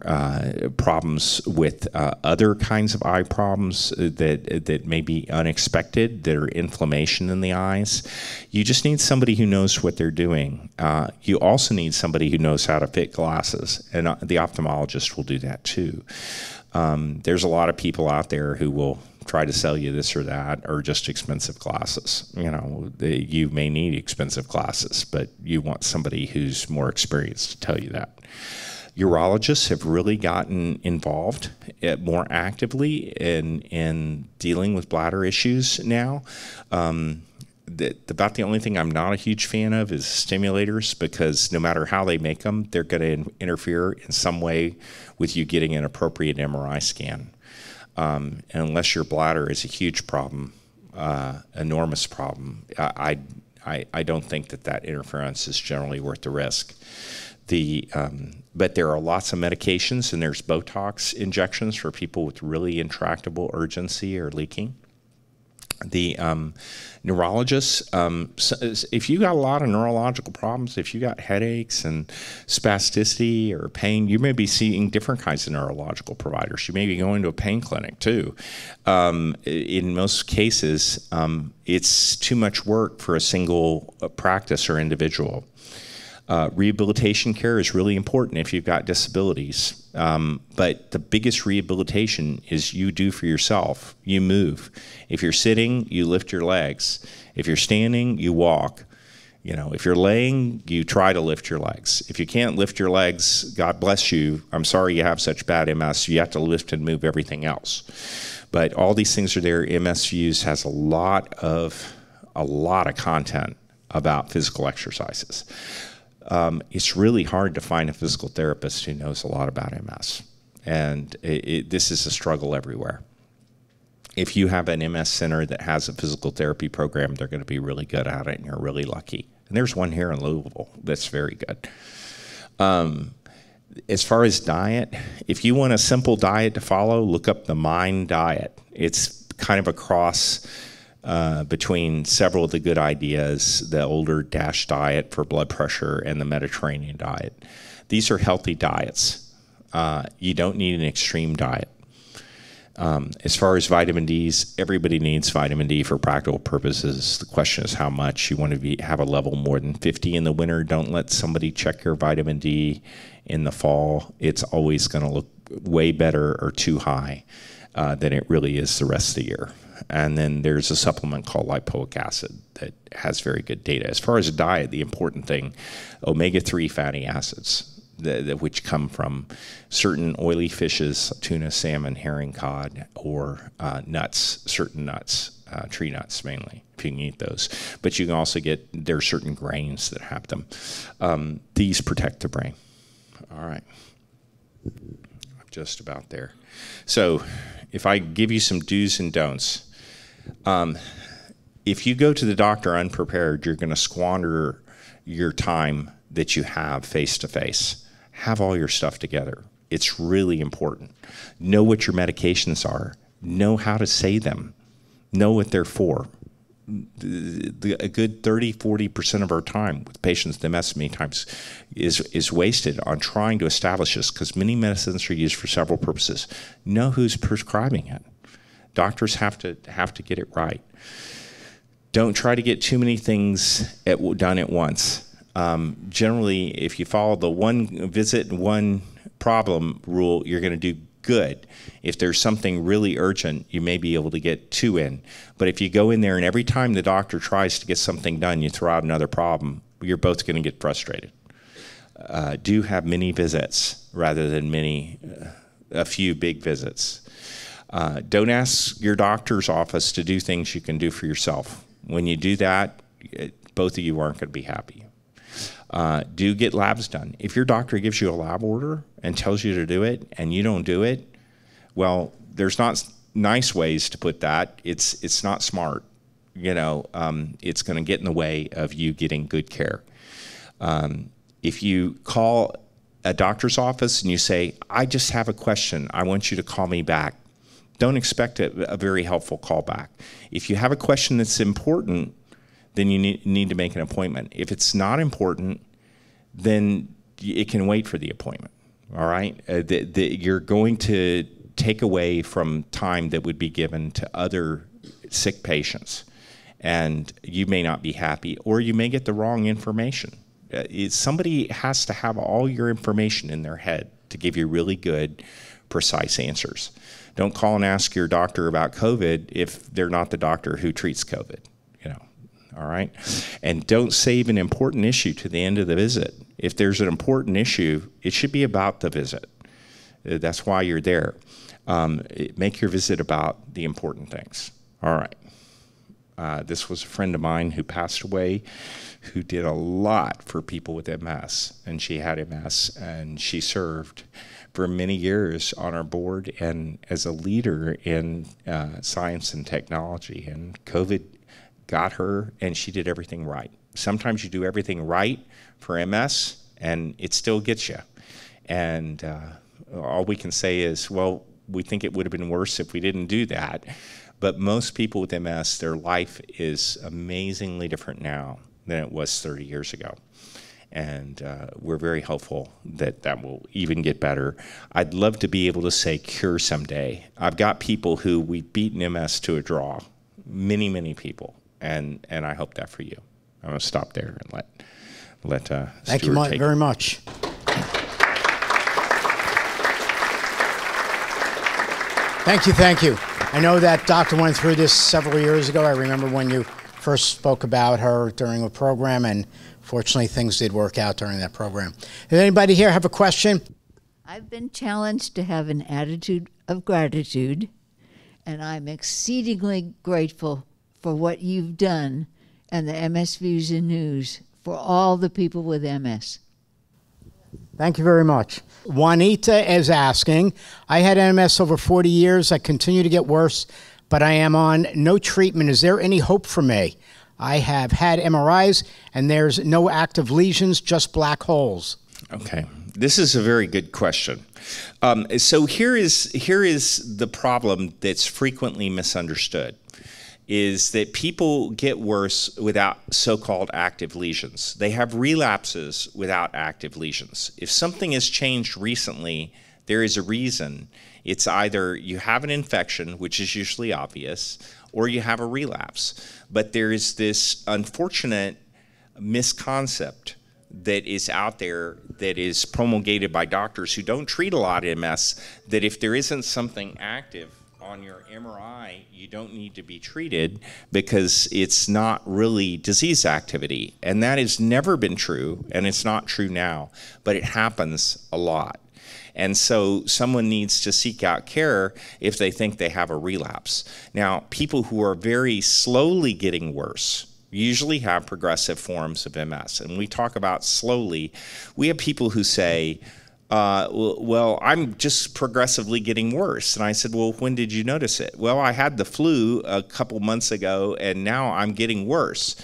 problems with other kinds of eye problems that may be unexpected, that are inflammation in the eyes. You just need somebody who knows what they're doing. You also need somebody who knows how to fit glasses, and the ophthalmologist will do that too. There's a lot of people out there who will try to sell you this or that, or just expensive glasses. You know, you may need expensive glasses, but you want somebody who's more experienced to tell you that. Urologists have really gotten involved more actively in dealing with bladder issues now. About the only thing I'm not a huge fan of is stimulators, because no matter how they make them, they're going to interfere in some way with you getting an appropriate MRI scan. And unless your bladder is a huge problem, enormous problem, I don't think that interference is generally worth the risk. But there are lots of medications, and there's Botox injections for people with really intractable urgency or leaking. The neurologists, if you got a lot of neurological problems, if you got headaches and spasticity or pain, you may be seeing different kinds of neurological providers. You may be going to a pain clinic too. In most cases, it's too much work for a single practice or individual. Rehabilitation care is really important if you've got disabilities, but the biggest rehabilitation is you do for yourself. You move. If you're sitting, you lift your legs. If you're standing, you walk. You know, if you're laying, you try to lift your legs. If you can't lift your legs, God bless you. I'm sorry you have such bad MS. You have to lift and move everything else. But all these things are there. MSViews has a lot of content about physical exercises. It's really hard to find a physical therapist who knows a lot about MS, and this is a struggle everywhere. If you have an MS center that has a physical therapy program, they're going to be really good at it, and you're really lucky. And there's one here in Louisville that's very good. As far as diet, if you want a simple diet to follow, look up the Mind Diet. It's kind of a cross between several of the good ideas, the older DASH diet for blood pressure and the Mediterranean diet. These are healthy diets. You don't need an extreme diet. As far as vitamin D's, everybody needs vitamin D for practical purposes. The question is how much. You want to have a level more than 50 in the winter. Don't let somebody check your vitamin D in the fall. It's always going to look way better or too high than it really is the rest of the year. And then there's a supplement called lipoic acid that has very good data. As far as a diet, the important thing, omega-3 fatty acids, which come from certain oily fishes, tuna, salmon, herring, cod, or nuts, certain nuts, tree nuts mainly, if you can eat those. But you can also get, there are certain grains that have them. These protect the brain. All right. I'm just about there. So if I give you some do's and don'ts, if you go to the doctor unprepared, you're going to squander your time that you have face-to-face. Have all your stuff together. It's really important. Know what your medications are. Know how to say them. Know what they're for. A good 30–40% of our time with patients with MS many times is wasted on trying to establish this, because many medicines are used for several purposes. Know who's prescribing it. Doctors have to get it right. Don't try to get too many things done at once. Generally, if you follow the one visit, one problem rule, you're going to do good. If there's something really urgent, you may be able to get two in. But if you go in there and every time the doctor tries to get something done, you throw out another problem, you're both going to get frustrated. Do have many visits rather than a few big visits. Don't ask your doctor's office to do things you can do for yourself. When you do that, both of you aren't going to be happy. Do get labs done. If your doctor gives you a lab order and tells you to do it and you don't do it, well, there's not nice ways to put that. It's not smart. You know, it's going to get in the way of you getting good care. If you call a doctor's office and you say, I just have a question, I want you to call me back, don't expect a very helpful callback. If you have a question that's important, then you need to make an appointment. If it's not important, then it can wait for the appointment, all right? You're going to take away from time that would be given to other sick patients, and you may not be happy, or you may get the wrong information. Somebody has to have all your information in their head to give you really good, precise answers. Don't call and ask your doctor about COVID if they're not the doctor who treats COVID, you know, all right? And don't save an important issue to the end of the visit. If there's an important issue, it should be about the visit. That's why you're there. Make your visit about the important things, all right? This was a friend of mine who passed away, who did a lot for people with MS, and she had MS, and she served for many years on our board and as a leader in science and technology. And COVID got her, and she did everything right. Sometimes you do everything right for MS, and it still gets you. And all we can say is, well, we think it would have been worse if we didn't do that. But most people with MS, their life is amazingly different now than it was 30 years ago. And we're very hopeful that that will even get better. I'd love to be able to say cure someday. I've got people who we've beaten MS to a draw, many, many people. And I hope that for you. I'm going to stop there and let Stuart. Thank you, Mike, very much. Thank you, thank you. I know that doctor went through this several years ago. I remember when you first spoke about her during a program, and fortunately things did work out during that program. Did anybody here have a question? I've been challenged to have an attitude of gratitude, and I'm exceedingly grateful for what you've done and the MS Views and News for all the people with MS. Thank you very much. Juanita is asking, I had MS over 40 years. I continue to get worse, but I am on no treatment. Is there any hope for me? I have had MRIs, and there's no active lesions, just black holes. Okay. This is a very good question. So here is the problem that's frequently misunderstood, is that people get worse without so-called active lesions. They have relapses without active lesions. If something has changed recently, there is a reason. It's either you have an infection, which is usually obvious, or you have a relapse. But there is this unfortunate misconception that is out there that is promulgated by doctors who don't treat a lot of MS, that if there isn't something active on your MRI, you don't need to be treated because it's not really disease activity. And that has never been true, and it's not true now, but it happens a lot. And so someone needs to seek out care if they think they have a relapse. Now, people who are very slowly getting worse usually have progressive forms of MS. And we talk about slowly. We have people who say, well, I'm just progressively getting worse. And I said, well, when did you notice it? Well, I had the flu a couple months ago, and now I'm getting worse.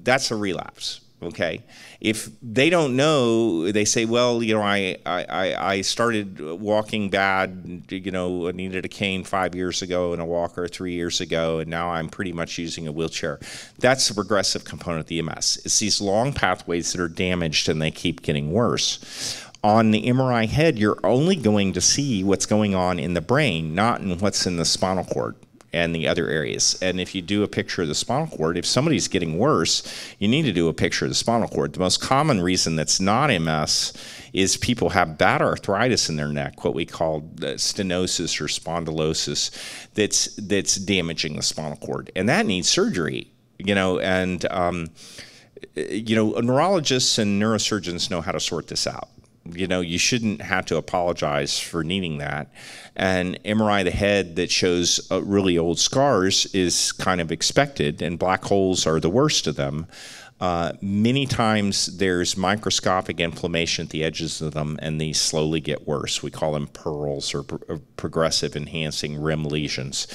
That's a relapse, okay? If they don't know, they say, well, you know, I started walking bad, you know, I needed a cane 5 years ago and a walker 3 years ago, and now I'm pretty much using a wheelchair. That's the progressive component of the MS. It's these long pathways that are damaged, and they keep getting worse. On the MRI head, you're only going to see what's going on in the brain, not in what's in the spinal cord and the other areas. And if you do a picture of the spinal cord, if somebody's getting worse, you need to do a picture of the spinal cord. The most common reason that's not MS is people have bad arthritis in their neck, what we call stenosis or spondylosis, that's damaging the spinal cord. And that needs surgery, you know, and you know, neurologists and neurosurgeons know how to sort this out. You know, you shouldn't have to apologize for needing that. And MRI of the head that shows really old scars is kind of expected, and black holes are the worst of them. Many times there's microscopic inflammation at the edges of them, and these slowly get worse. We call them pearls or progressive enhancing rim lesions.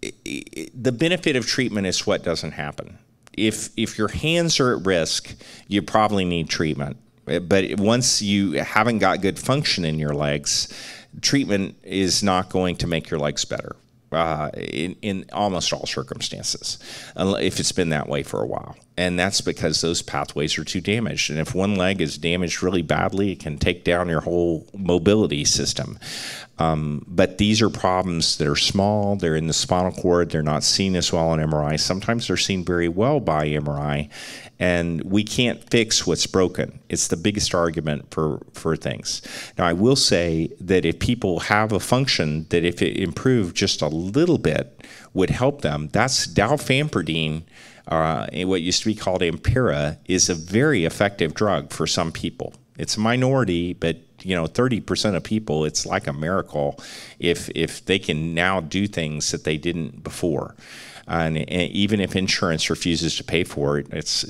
The benefit of treatment is what doesn't happen. If your hands are at risk, you probably need treatment. But once you haven't got good function in your legs, treatment is not going to make your legs better in almost all circumstances, if it's been that way for a while. And that's because those pathways are too damaged. And if one leg is damaged really badly, it can take down your whole mobility system. But these are problems that are small. They're in the spinal cord. They're not seen as well on MRI. Sometimes they're seen very well by MRI. And we can't fix what's broken. It's the biggest argument for things. Now, I will say that if people have a function that if it improved just a little bit would help them, that's Dalfampridine. What used to be called Ampyra is a very effective drug for some people. It's a minority, but 30% of people, it's like a miracle if they can now do things that they didn't before. And even if insurance refuses to pay for it, it's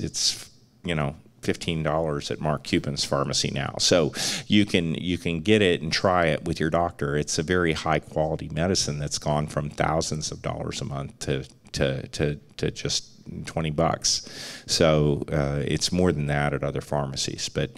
$15 at Mark Cuban's pharmacy now. So you can get it and try it with your doctor. It's a very high quality medicine that's gone from thousands of dollars a month to just $20. So it's more than that at other pharmacies. But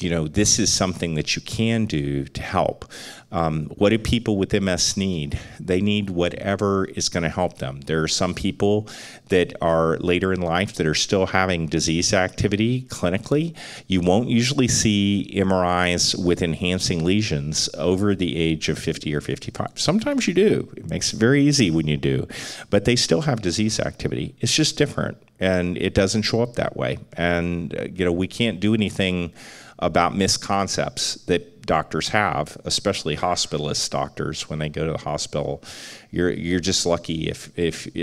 this is something that you can do to help. What do people with MS need? They need whatever is going to help them. There are some people that are later in life that are still having disease activity clinically. You won't usually see MRIs with enhancing lesions over the age of 50 or 55. Sometimes you do. It makes it very easy when you do. But they still have disease activity. It's just different, and it doesn't show up that way. And we can't do anything about misconceptions that doctors have, especially hospitalist doctors. When they go to the hospital, you're just lucky if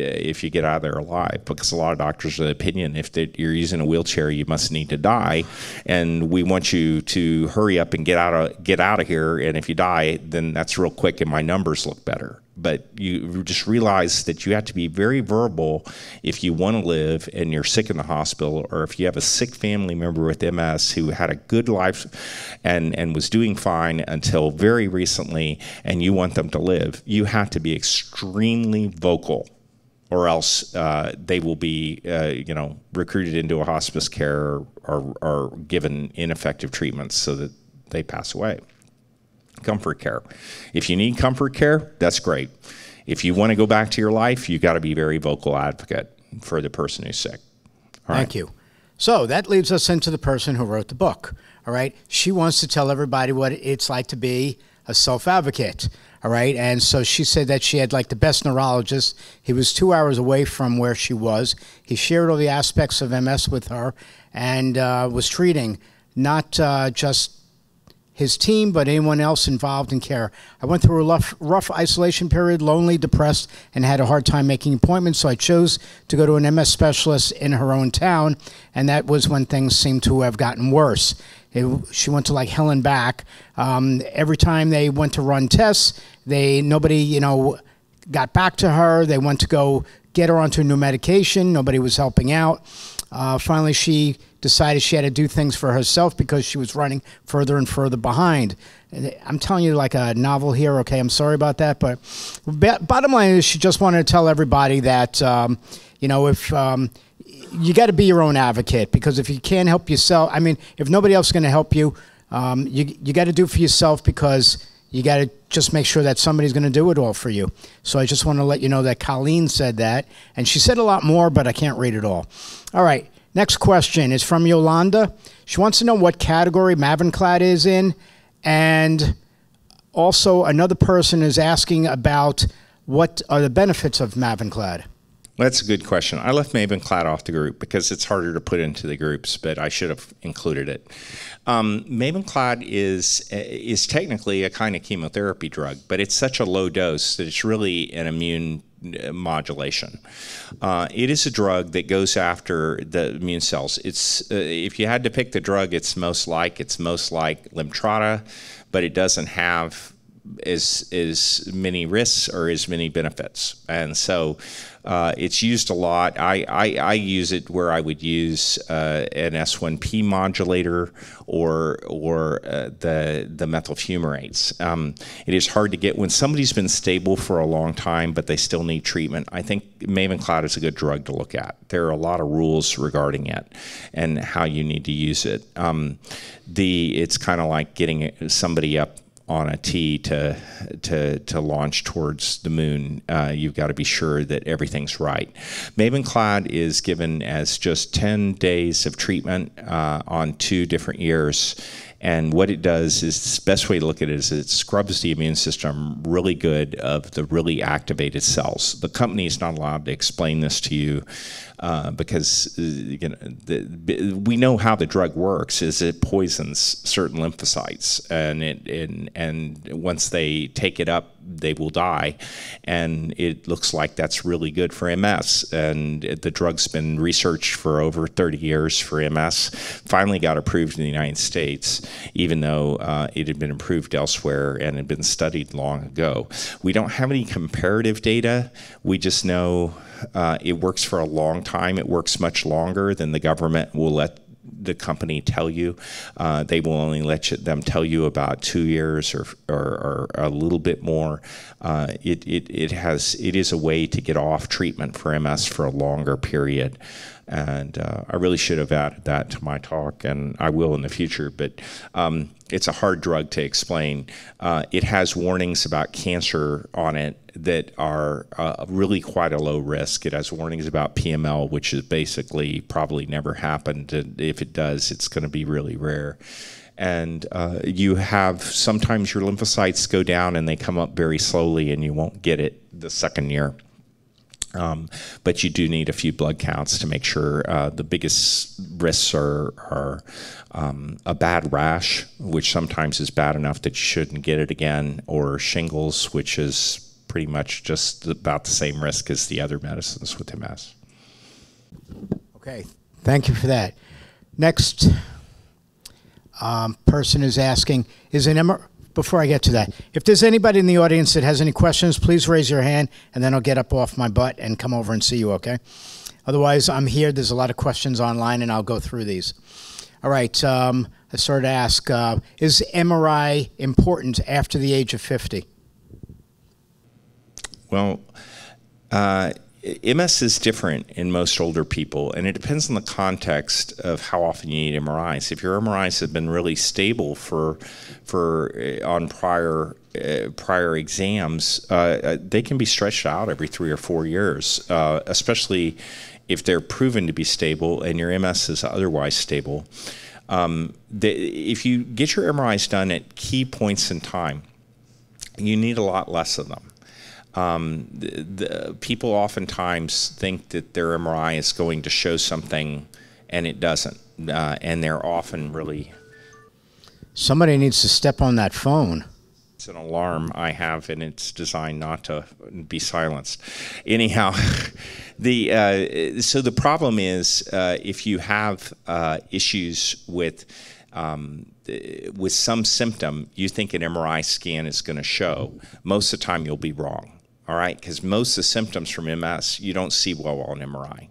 you get out of there alive, because a lot of doctors are of the opinion if you're using a wheelchair, you must need to die, and we want you to hurry up and get out of here. And if you die, then that's real quick, and my numbers look better. But you just realize that you have to be very verbal if you want to live and you're sick in the hospital, or if you have a sick family member with MS who had a good life and was doing fine until very recently, and you want them to live. You have to be extremely vocal, or else they will be recruited into a hospice care or given ineffective treatments so that they pass away. Comfort care. If you need comfort care, that's great. If you want to go back to your life, you got to be very vocal advocate for the person who's sick. All right. Thank you. So that leads us into the person who wrote the book. All right. She wants to tell everybody what it's like to be a self-advocate. All right. And so she said that she had the best neurologist. He was 2 hours away from where she was. He shared all the aspects of MS with her and was treating not just his team, but anyone else involved in care. I went through a rough isolation period, lonely, depressed, and had a hard time making appointments, so I chose to go to an MS specialist in her own town, and that was when things seemed to have gotten worse. She went to hell and back. Every time they went to run tests, nobody got back to her. They went to go get her onto new medication. Nobody was helping out. Finally, she decided she had to do things for herself because she was running further and further behind. I'm telling you like a novel here, okay? I'm sorry about that, but bottom line is she just wanted to tell everybody that, you got to be your own advocate, because if you can't help yourself, if nobody else is going to help you, you got to do it for yourself, because you got to just make sure that somebody's going to do it all for you. So I just want to let you know that Colleen said that, and she said a lot more, but I can't read it all. All right. Next question is from Yolanda. She wants to know what category Mavenclad is in, and also another person is asking about what are the benefits of Mavenclad. That's a good question. I left Mavenclad off the group because it's harder to put into the groups, but I should have included it. Mavenclad is technically a kind of chemotherapy drug, but it's such a low dose that it's really an immune modulation. It is a drug that goes after the immune cells. It's if you had to pick the drug, it's most like Lemtrada, but it doesn't have as many risks or as many benefits. And so it's used a lot. I use it where I would use an S1P modulator or the methyl fumarates. It is hard to get when somebody's been stable for a long time, but they still need treatment. I think Mavenclad is a good drug to look at. There are a lot of rules regarding it and how you need to use it. It's kind of like getting somebody up on a tee to launch towards the moon. You've got to be sure that everything's right. Mavenclad is given as just 10 days of treatment on 2 different years. And what it does is, the best way to look at it is it scrubs the immune system really good of the really activated cells. The company is not allowed to explain this to you because you know, we know how the drug works is it poisons certain lymphocytes, and and once they take it up, they will die. And it looks like that's really good for MS. And the drug's been researched for over 30 years for MS. Finally got approved in the United States, even though it had been approved elsewhere and had been studied long ago. We don't have any comparative data. We just know it works for a long time. It works much longer than the government will let the company tell you. They will only let them tell you about 2 years or a little bit more. It is a way to get off treatment for MS for a longer period. And I really should have added that to my talk, and I will in the future, but it's a hard drug to explain. It has warnings about cancer on it that are really quite a low risk. It has warnings about PML, which is basically probably never happened. And if it does, it's going to be really rare. And you have, sometimes your lymphocytes go down and they come up very slowly, and you won't get it the second year. But you do need a few blood counts to make sure. The biggest risks are a bad rash, which sometimes is bad enough that you shouldn't get it again, or shingles, which is pretty much just about the same risk as the other medicines with MS. Okay, thank you for that. Next person is asking, is an MRI. Before I get to that, if there's anybody in the audience that has any questions, please raise your hand, and then I'll get up off my butt and come over and see you, okay? Otherwise, I'm here. There's a lot of questions online, and I'll go through these. All right, I started to ask, is MRI important after the age of 50? Well, MS is different in most older people, and it depends on the context of how often you need MRIs. If your MRIs have been really stable on prior exams, they can be stretched out every 3 or 4 years, especially if they're proven to be stable and your MS is otherwise stable. If you get your MRIs done at key points in time, you need a lot less of them. The people oftentimes think that their MRI is going to show something, and it doesn't. And they're often really... Somebody needs to step on that phone. It's an alarm I have, and it's designed not to be silenced. Anyhow, so the problem is if you have issues with some symptom, you think an MRI scan is going to show. Most of the time, you'll be wrong. All right, because most of the symptoms from MS you don't see well on MRI.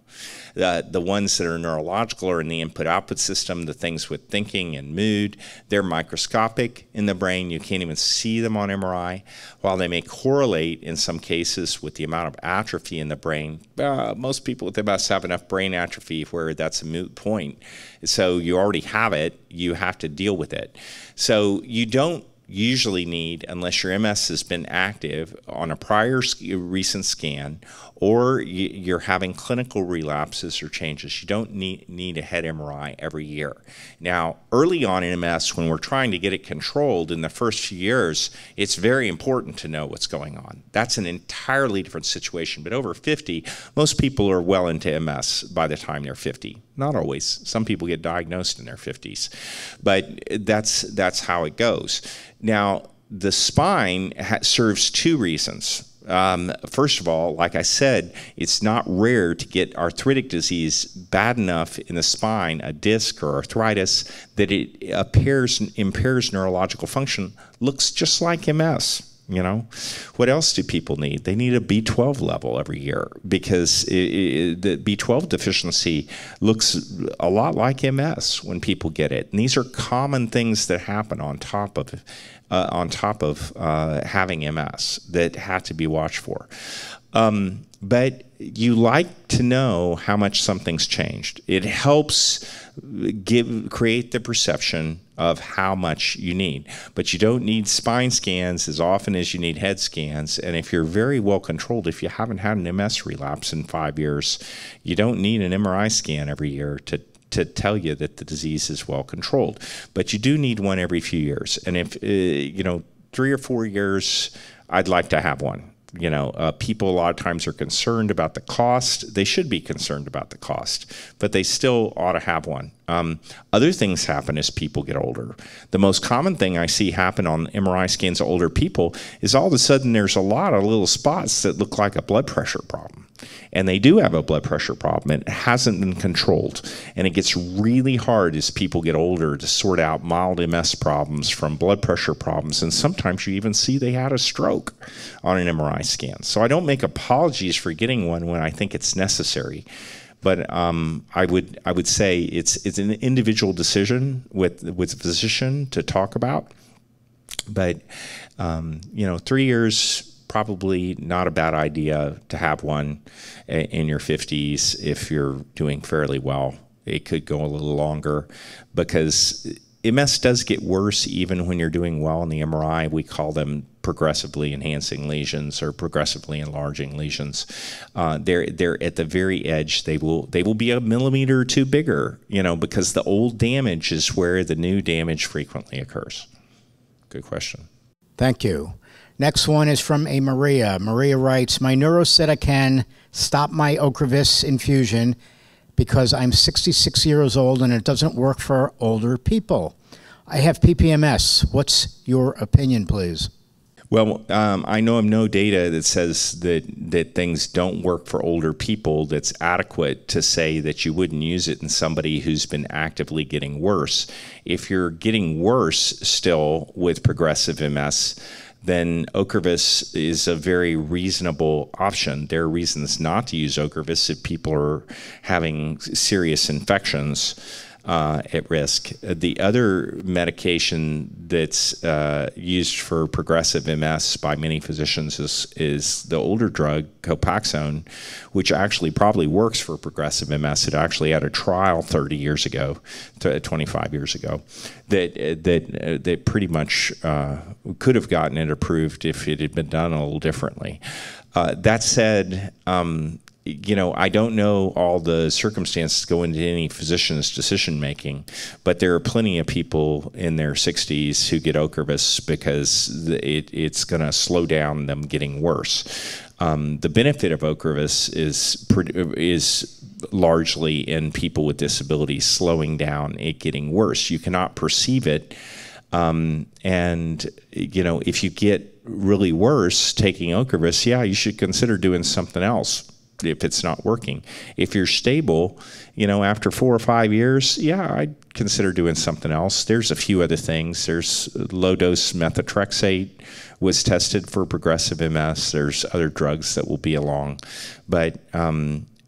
The ones that are neurological are in the input-output system, the things with thinking and mood, they're microscopic in the brain. You can't even see them on MRI. While they may correlate in some cases with the amount of atrophy in the brain, most people with MS have enough brain atrophy where that's a moot point. So you already have it. You have to deal with it. So you don't usually need, unless your MS has been active on a prior recent scan, or you're having clinical relapses or changes, you don't need a head MRI every year. Now, early on in MS, when we're trying to get it controlled in the first few years, it's very important to know what's going on. That's an entirely different situation. But over 50, most people are well into MS by the time they're 50. Not always. Some people get diagnosed in their 50s. But that's how it goes. Now, the spine serves 2 reasons. First of all, like I said, it's not rare to get arthritic disease bad enough in the spine, a disc or arthritis, that it impairs neurological function, looks just like MS. You know, what else do people need? They need a B12 level every year, because the B12 deficiency looks a lot like MS when people get it. And these are common things that happen on top of having MS that have to be watched for. But you like to know how much something's changed. It helps create the perception of how much you need. But you don't need spine scans as often as you need head scans. And if you're very well controlled, if you haven't had an MS relapse in 5 years, you don't need an MRI scan every year to tell you that the disease is well controlled. But you do need one every few years. And if, 3 or 4 years, I'd like to have one. You know, people a lot of times are concerned about the cost. They should be concerned about the cost, but they still ought to have one. Other things happen as people get older. The most common thing I see happen on MRI scans of older people is all of a sudden there's a lot of little spots that look like a blood pressure problem. And they do have a blood pressure problem. It hasn't been controlled. And it gets really hard as people get older to sort out mild MS problems from blood pressure problems. And sometimes you even see they had a stroke on an MRI scan. So I don't make apologies for getting one when I think it's necessary. But I would say it's an individual decision with a physician to talk about. But 3 years, probably not a bad idea to have one in your 50s if you're doing fairly well. It could go a little longer because MS does get worse even when you're doing well in the MRI. We call them progressively enhancing lesions or progressively enlarging lesions. They're at the very edge. They will be a millimeter or two bigger, because the old damage is where the new damage frequently occurs. Good question. Thank you. Next one is from a Maria. Maria writes, my neuro said I can stop my Ocrevus infusion because I'm 66 years old and it doesn't work for older people. I have PPMS. What's your opinion, please? Well, I know of no data that says that things don't work for older people that's adequate to say that you wouldn't use it in somebody who's been actively getting worse. If you're getting worse still with progressive MS, then Ocrevus is a very reasonable option. There are reasons not to use Ocrevus if people are having serious infections at risk. The other medication that's used for progressive MS by many physicians is the older drug, Copaxone, which actually probably works for progressive MS. It actually had a trial 30 years ago, 25 years ago, that pretty much could have gotten it approved if it had been done a little differently. That said, I don't know all the circumstances go into any physician's decision making, but there are plenty of people in their 60s who get Ocrevus because it's going to slow down them getting worse. The benefit of Ocrevus is largely in people with disabilities, slowing down it getting worse. You cannot perceive it. If you get really worse taking Ocrevus, yeah, you should consider doing something else if it's not working. If you're stable, after 4 or 5 years, yeah, I'd consider doing something else. There's a few other things. There's low-dose methotrexate was tested for progressive MS. There's other drugs that will be along. But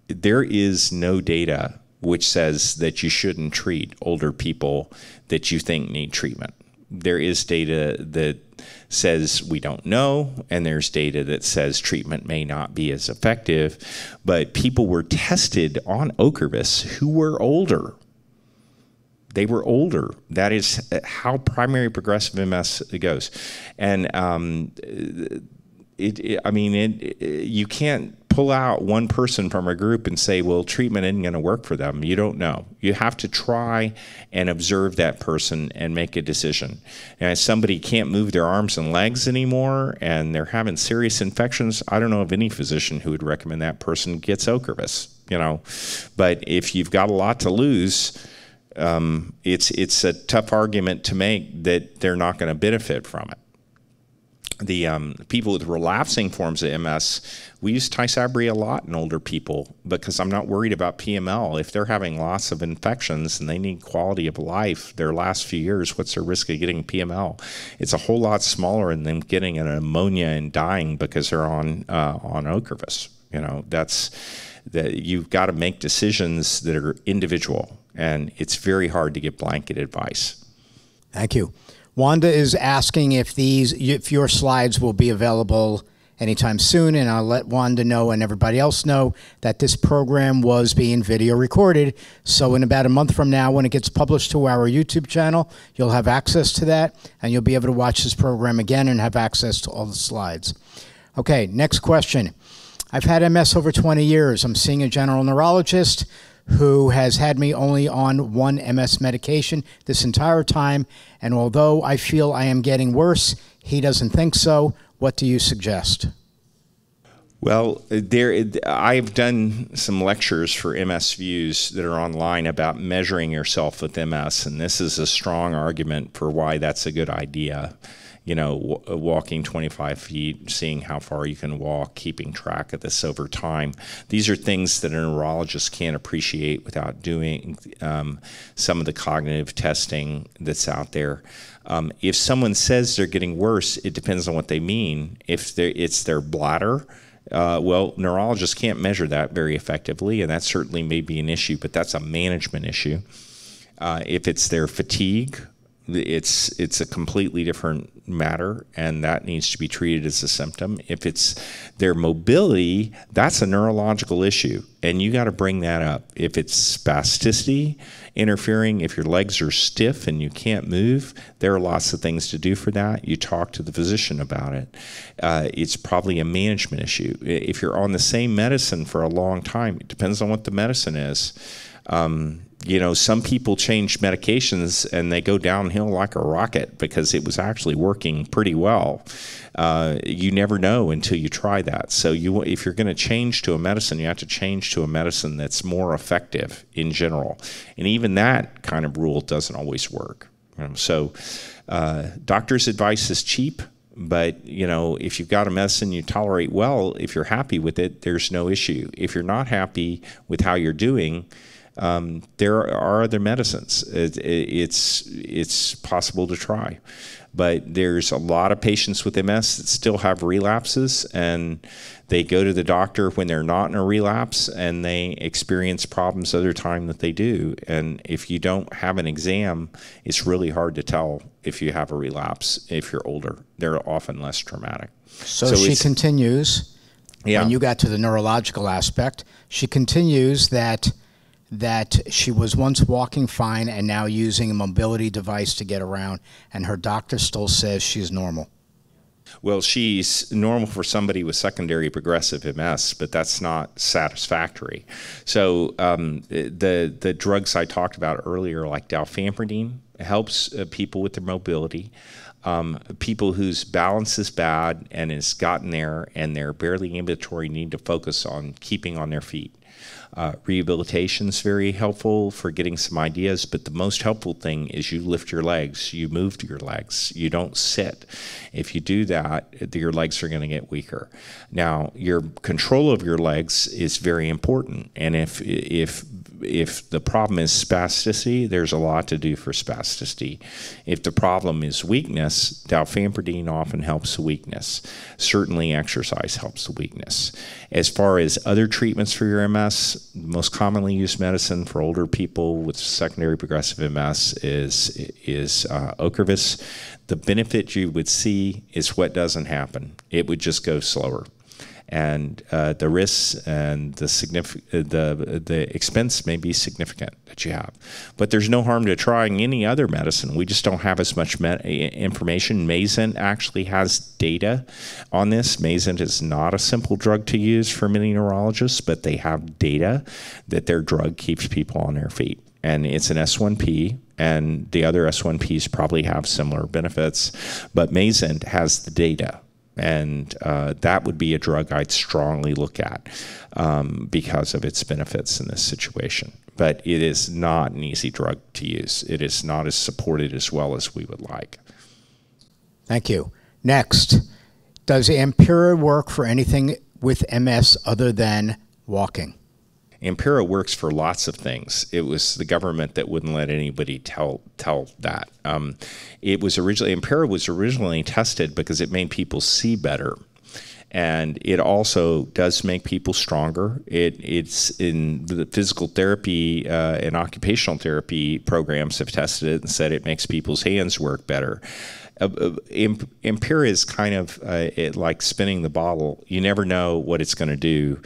there is no data which says that you shouldn't treat older people that you think need treatment. There is data that says we don't know, and there's data that says treatment may not be as effective, but people were tested on Ocrevus who were older. They were older. That is how primary progressive MS goes. And you can't pull out one person from a group and say, well, treatment isn't going to work for them. You don't know. You have to try and observe that person and make a decision. And if somebody can't move their arms and legs anymore and they're having serious infections, I don't know of any physician who would recommend that person gets Ocrevus, But if you've got a lot to lose, it's a tough argument to make that they're not going to benefit from it. people with relapsing forms of MS, we use Tysabri a lot in older people because I'm not worried about PML. If they're having lots of infections and they need quality of life their last few years, what's their risk of getting PML? It's a whole lot smaller than them getting an pneumonia and dying because they're on Ocrevus. You know, that's, that you've got to make decisions that are individual, and it's very hard to get blanket advice. Thank you. Wanda is asking if your slides will be available anytime soon, and I'll let Wanda know and everybody else know that this program was being video recorded. So in about a month from now, when it gets published to our YouTube channel, you'll have access to that, and you'll be able to watch this program again and have access to all the slides. Okay, next question. I've had MS over 20 years. I'm seeing a general neurologist who has had me only on one MS medication this entire time, and although I feel I am getting worse, he doesn't think so. What do you suggest? Well, I've done some lectures for MS Views that are online about measuring yourself with MS, and this is a strong argument for why that's a good idea. You know, walking 25 feet, seeing how far you can walk, keeping track of this over time. These are things that a neurologist can't appreciate without doing some of the cognitive testing that's out there. If someone says they're getting worse, it depends on what they mean. If it's their bladder, well, neurologists can't measure that very effectively, and that certainly may be an issue, but that's a management issue. If it's their fatigue, it's a completely different matter, and that needs to be treated as a symptom. If it's their mobility, that's a neurological issue, and you got to bring that up. If it's spasticity interfering, if your legs are stiff and you can't move, there are lots of things to do for that. You talk to the physician about it. It's probably a management issue. If you're on the same medicine for a long time, it depends on what the medicine is. You know, some people change medications and they go downhill like a rocket because it was actually working pretty well. You never know until you try that. So if you're going to change to a medicine, you have to change to a medicine that's more effective in general. And even that kind of rule doesn't always work. You know? So doctor's advice is cheap, but you know, if you've got a medicine you tolerate well, if you're happy with it, there's no issue. If you're not happy with how you're doing, there are other medicines. It's possible to try, but there's a lot of patients with MS that still have relapses, and they go to the doctor when they're not in a relapse, and they experience problems other time that they do. And if you don't have an exam, it's really hard to tell if you have a relapse. If you're older, they're often less traumatic. So she continues, yeah. When you got to the neurological aspect, she continues that she was once walking fine and now using a mobility device to get around, and her doctor still says she's normal. Well, she's normal for somebody with secondary progressive MS, but that's not satisfactory. So the drugs I talked about earlier, like Dalfampridine, helps people with their mobility. People whose balance is bad and has gotten there and they're barely ambulatory need to focus on keeping on their feet. Rehabilitation is very helpful for getting some ideas, but the most helpful thing is you lift your legs, you move your legs, you don't sit. If you do that, your legs are going to get weaker. Now, your control of your legs is very important, and if the problem is spasticity, there's a lot to do for spasticity. If the problem is weakness, Dalfampridine often helps the weakness. Certainly exercise helps the weakness. As far as other treatments for your MS, the most commonly used medicine for older people with secondary progressive MS is Ocrevus. The benefit you would see is what doesn't happen. It would just go slower. And the risks and the expense may be significant that you have. But there's no harm to trying any other medicine. We just don't have as much information. Mayzent actually has data on this. Mayzent is not a simple drug to use for many neurologists, but they have data that their drug keeps people on their feet. And it's an S1P, and the other S1Ps probably have similar benefits. But Mayzent has the data. And that would be a drug I'd strongly look at because of its benefits in this situation. But it is not an easy drug to use. It is not as supported as well as we would like. Thank you. Next, Does Ampyra work for anything with MS other than walking? Ampyra works for lots of things. It was the government that wouldn't let anybody tell that. Ampyra was originally tested because it made people see better. And it also does make people stronger. It's in the physical therapy and occupational therapy programs have tested it and said it makes people's hands work better. Ampyra is kind of like spinning the bottle. You never know what it's going to do.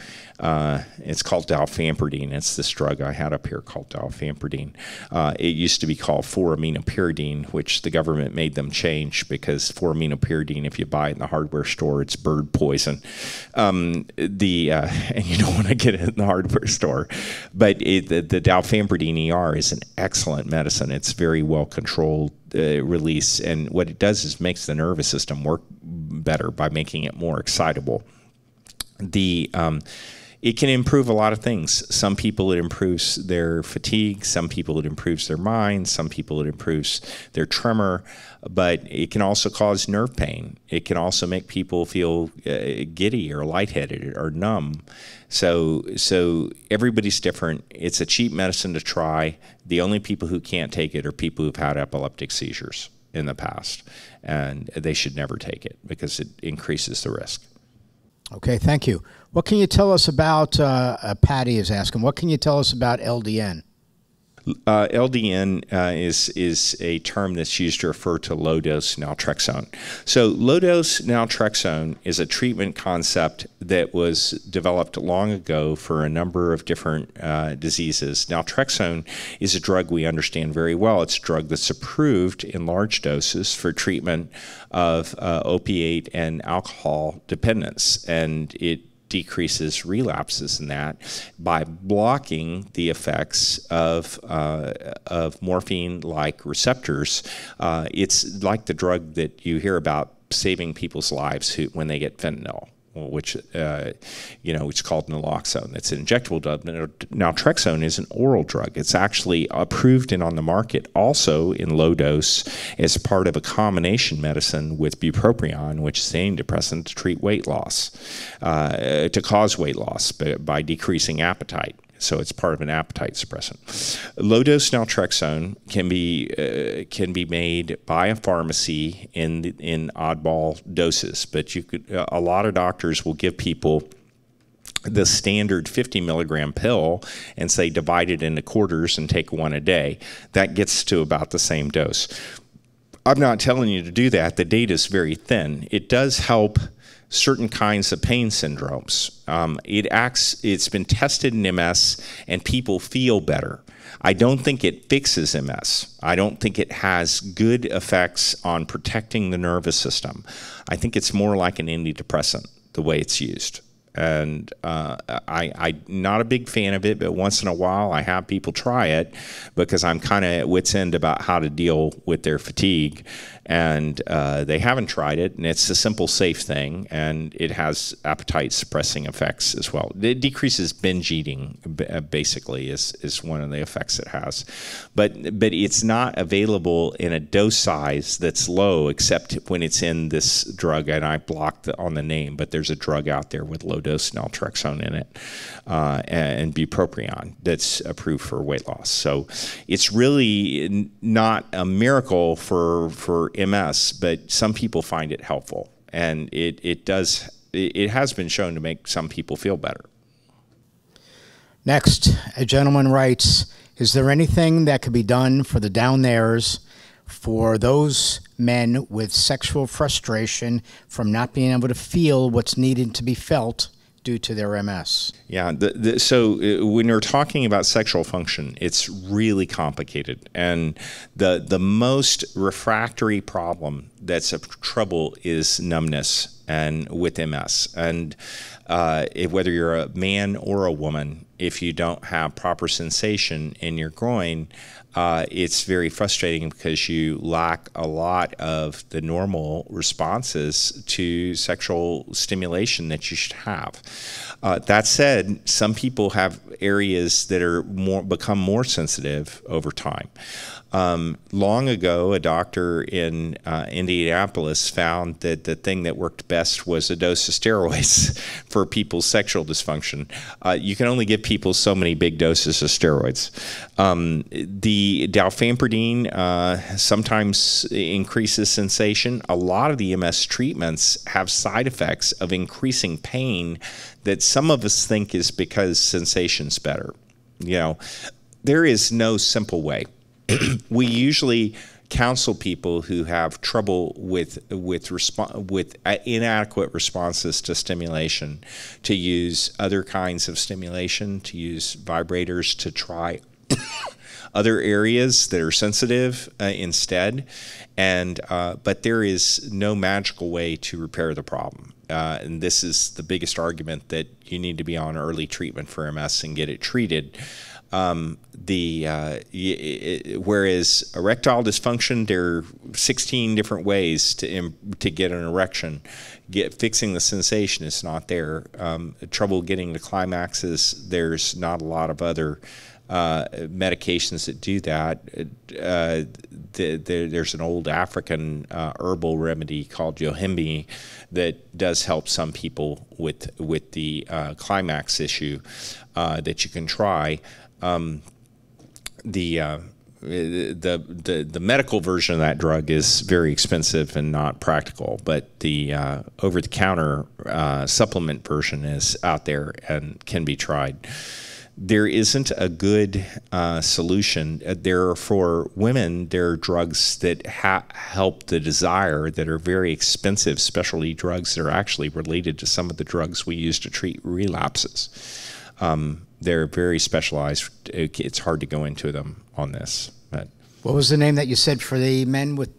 It's called Dalfampridine. It's this drug I had up here called Dalfampridine. It used to be called 4-aminopyridine, which the government made them change because 4-aminopyridine, if you buy it in the hardware store, it's bird poison. And you don't want to get it in the hardware store. But the Dalfampridine ER is an excellent medicine. It's very well controlled release, and what it does is makes the nervous system work better by making it more excitable. It can improve a lot of things. Some people it improves their fatigue, some people it improves their mind, some people it improves their tremor, but it can also cause nerve pain. It can also make people feel giddy or lightheaded or numb. So everybody's different. It's a cheap medicine to try. The only people who can't take it are people who've had epileptic seizures in the past, and they should never take it because it increases the risk. Okay, thank you. What can you tell us about, Patty is asking, what can you tell us about LDN? LDN is a term that's used to refer to low-dose naltrexone. So low-dose naltrexone is a treatment concept that was developed long ago for a number of different diseases. Naltrexone is a drug we understand very well. It's a drug that's approved in large doses for treatment of opiate and alcohol dependence, and it decreases relapses in that by blocking the effects of morphine-like receptors. It's like the drug that you hear about saving people's lives when they get fentanyl, which it's called naloxone. It's an injectable drug. Naltrexone is an oral drug. It's actually approved and on the market also in low dose as part of a combination medicine with bupropion, which is an antidepressant to treat weight loss, to cause weight loss by decreasing appetite. So it's part of an appetite suppressant. Low-dose naltrexone can be made by a pharmacy in oddball doses, but a lot of doctors will give people the standard 50-milligram pill and say divide it into quarters and take one a day. That gets to about the same dose. I'm not telling you to do that. The data is very thin. It does help certain kinds of pain syndromes. It's been tested in MS and people feel better. I don't think it fixes MS. I don't think it has good effects on protecting the nervous system. I think it's more like an antidepressant, the way it's used. And I'm not a big fan of it, but once in a while I have people try it because I'm kind of at wit's end about how to deal with their fatigue. And they haven't tried it, and it's a simple, safe thing, and it has appetite-suppressing effects as well. It decreases binge eating, basically, is one of the effects it has. But it's not available in a dose size that's low, except when it's in this drug, and I blocked on the name, but there's a drug out there with low-dose naltrexone in it and bupropion that's approved for weight loss. So it's really not a miracle for MS, but some people find it helpful, and it has been shown to make some people feel better. Next, a gentleman writes, is there anything that could be done for the down there's for those men with sexual frustration from not being able to feel what's needed to be felt due to their MS? Yeah, so when you're talking about sexual function, it's really complicated. And the most refractory problem that's a trouble is numbness and with MS. And whether you're a man or a woman, if you don't have proper sensation in your groin, it's very frustrating because you lack a lot of the normal responses to sexual stimulation that you should have. That said, some people have areas that become more sensitive over time. Long ago, a doctor in Indianapolis found that the thing that worked best was a dose of steroids for people's sexual dysfunction. You can only give people so many big doses of steroids. The dalfampridine sometimes increases sensation. A lot of the MS treatments have side effects of increasing pain that some of us think is because sensation's better. You know, there is no simple way. We usually counsel people who have trouble with inadequate responses to stimulation to use other kinds of stimulation, to use vibrators, to try other areas that are sensitive instead. And but there is no magical way to repair the problem. And this is the biggest argument, that you need to be on early treatment for MS and get it treated. Whereas erectile dysfunction, there are 16 different ways to get an erection. Fixing the sensation is not there. Trouble getting to climaxes, there's not a lot of other medications that do that. There's an old African herbal remedy called Yohimbe that does help some people with the climax issue that you can try. The medical version of that drug is very expensive and not practical, but the over-the-counter supplement version is out there and can be tried. There isn't a good solution. There are, for women, there are drugs that help the desire that are very expensive specialty drugs that are actually related to some of the drugs we use to treat relapses. They're very specialized. It's hard to go into them on this. But what was the name that you said for the men with?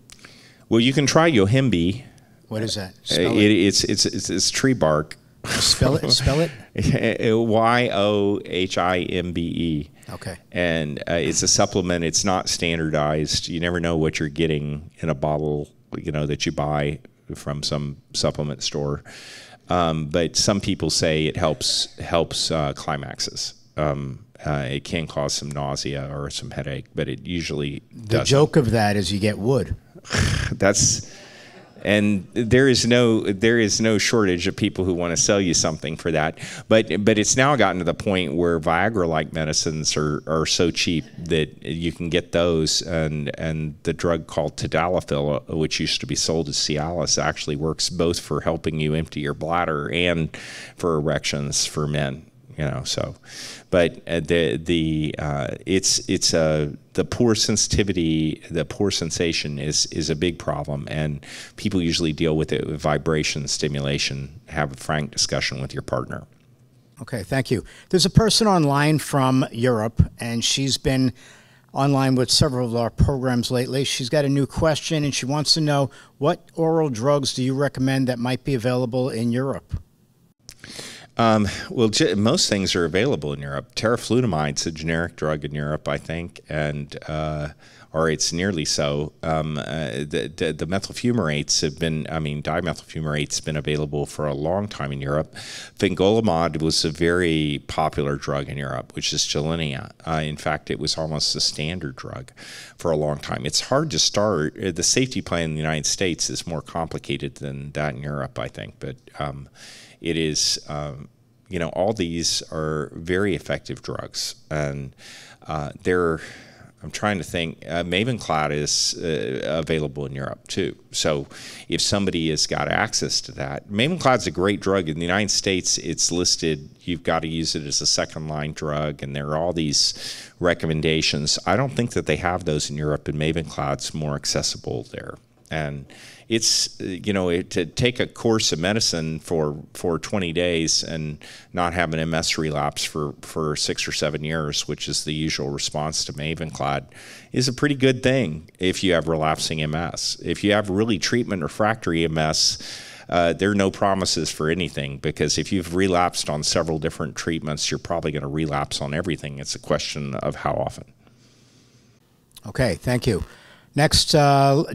Well, you can try Yohimbe. What is that? It's tree bark. Spell it. Spell it. Yohimbe. Okay. And it's a supplement. It's not standardized. You never know what you're getting in a bottle, you know, that you buy from some supplement store. But some people say it helps climaxes. It can cause some nausea or some headache, but it usually doesn't. The joke of that is you get wood. That's. And there is no shortage of people who want to sell you something for that. But it's now gotten to the point where Viagra-like medicines are so cheap that you can get those, and the drug called tadalafil, which used to be sold as Cialis, actually works both for helping you empty your bladder and for erections for men. You know, so, but the poor sensitivity, the poor sensation is a big problem, and people usually deal with it with vibration stimulation. Have a frank discussion with your partner. Okay, thank you. There's a person online from Europe, and she's been online with several of our programs lately. She's got a new question, and she wants to know, what oral drugs do you recommend that might be available in Europe? Well, most things are available in Europe. Teriflutamide's a generic drug in Europe, I think, and or it's nearly so. The methyl fumarates have been, I mean, dimethyl fumarate's been available for a long time in Europe. Fingolimod was a very popular drug in Europe, which is Gilenya. In fact, it was almost a standard drug for a long time. It's hard to start. The safety plan in the United States is more complicated than that in Europe, I think, but it is, you know, all these are very effective drugs, and they're, I'm trying to think, Mavenclad is available in Europe too. So if somebody has got access to that, Mavenclad's a great drug. In the United States, it's listed, you've got to use it as a second line drug, and there are all these recommendations. I don't think that they have those in Europe, and Mavenclad's more accessible there. And it's, you know, to take a course of medicine for 20 days and not have an MS relapse for 6 or 7 years, which is the usual response to Mavenclad, is a pretty good thing if you have relapsing MS. If you have really treatment refractory MS, there are no promises for anything, because if you've relapsed on several different treatments, you're probably going to relapse on everything. It's a question of how often. Okay, thank you. Next,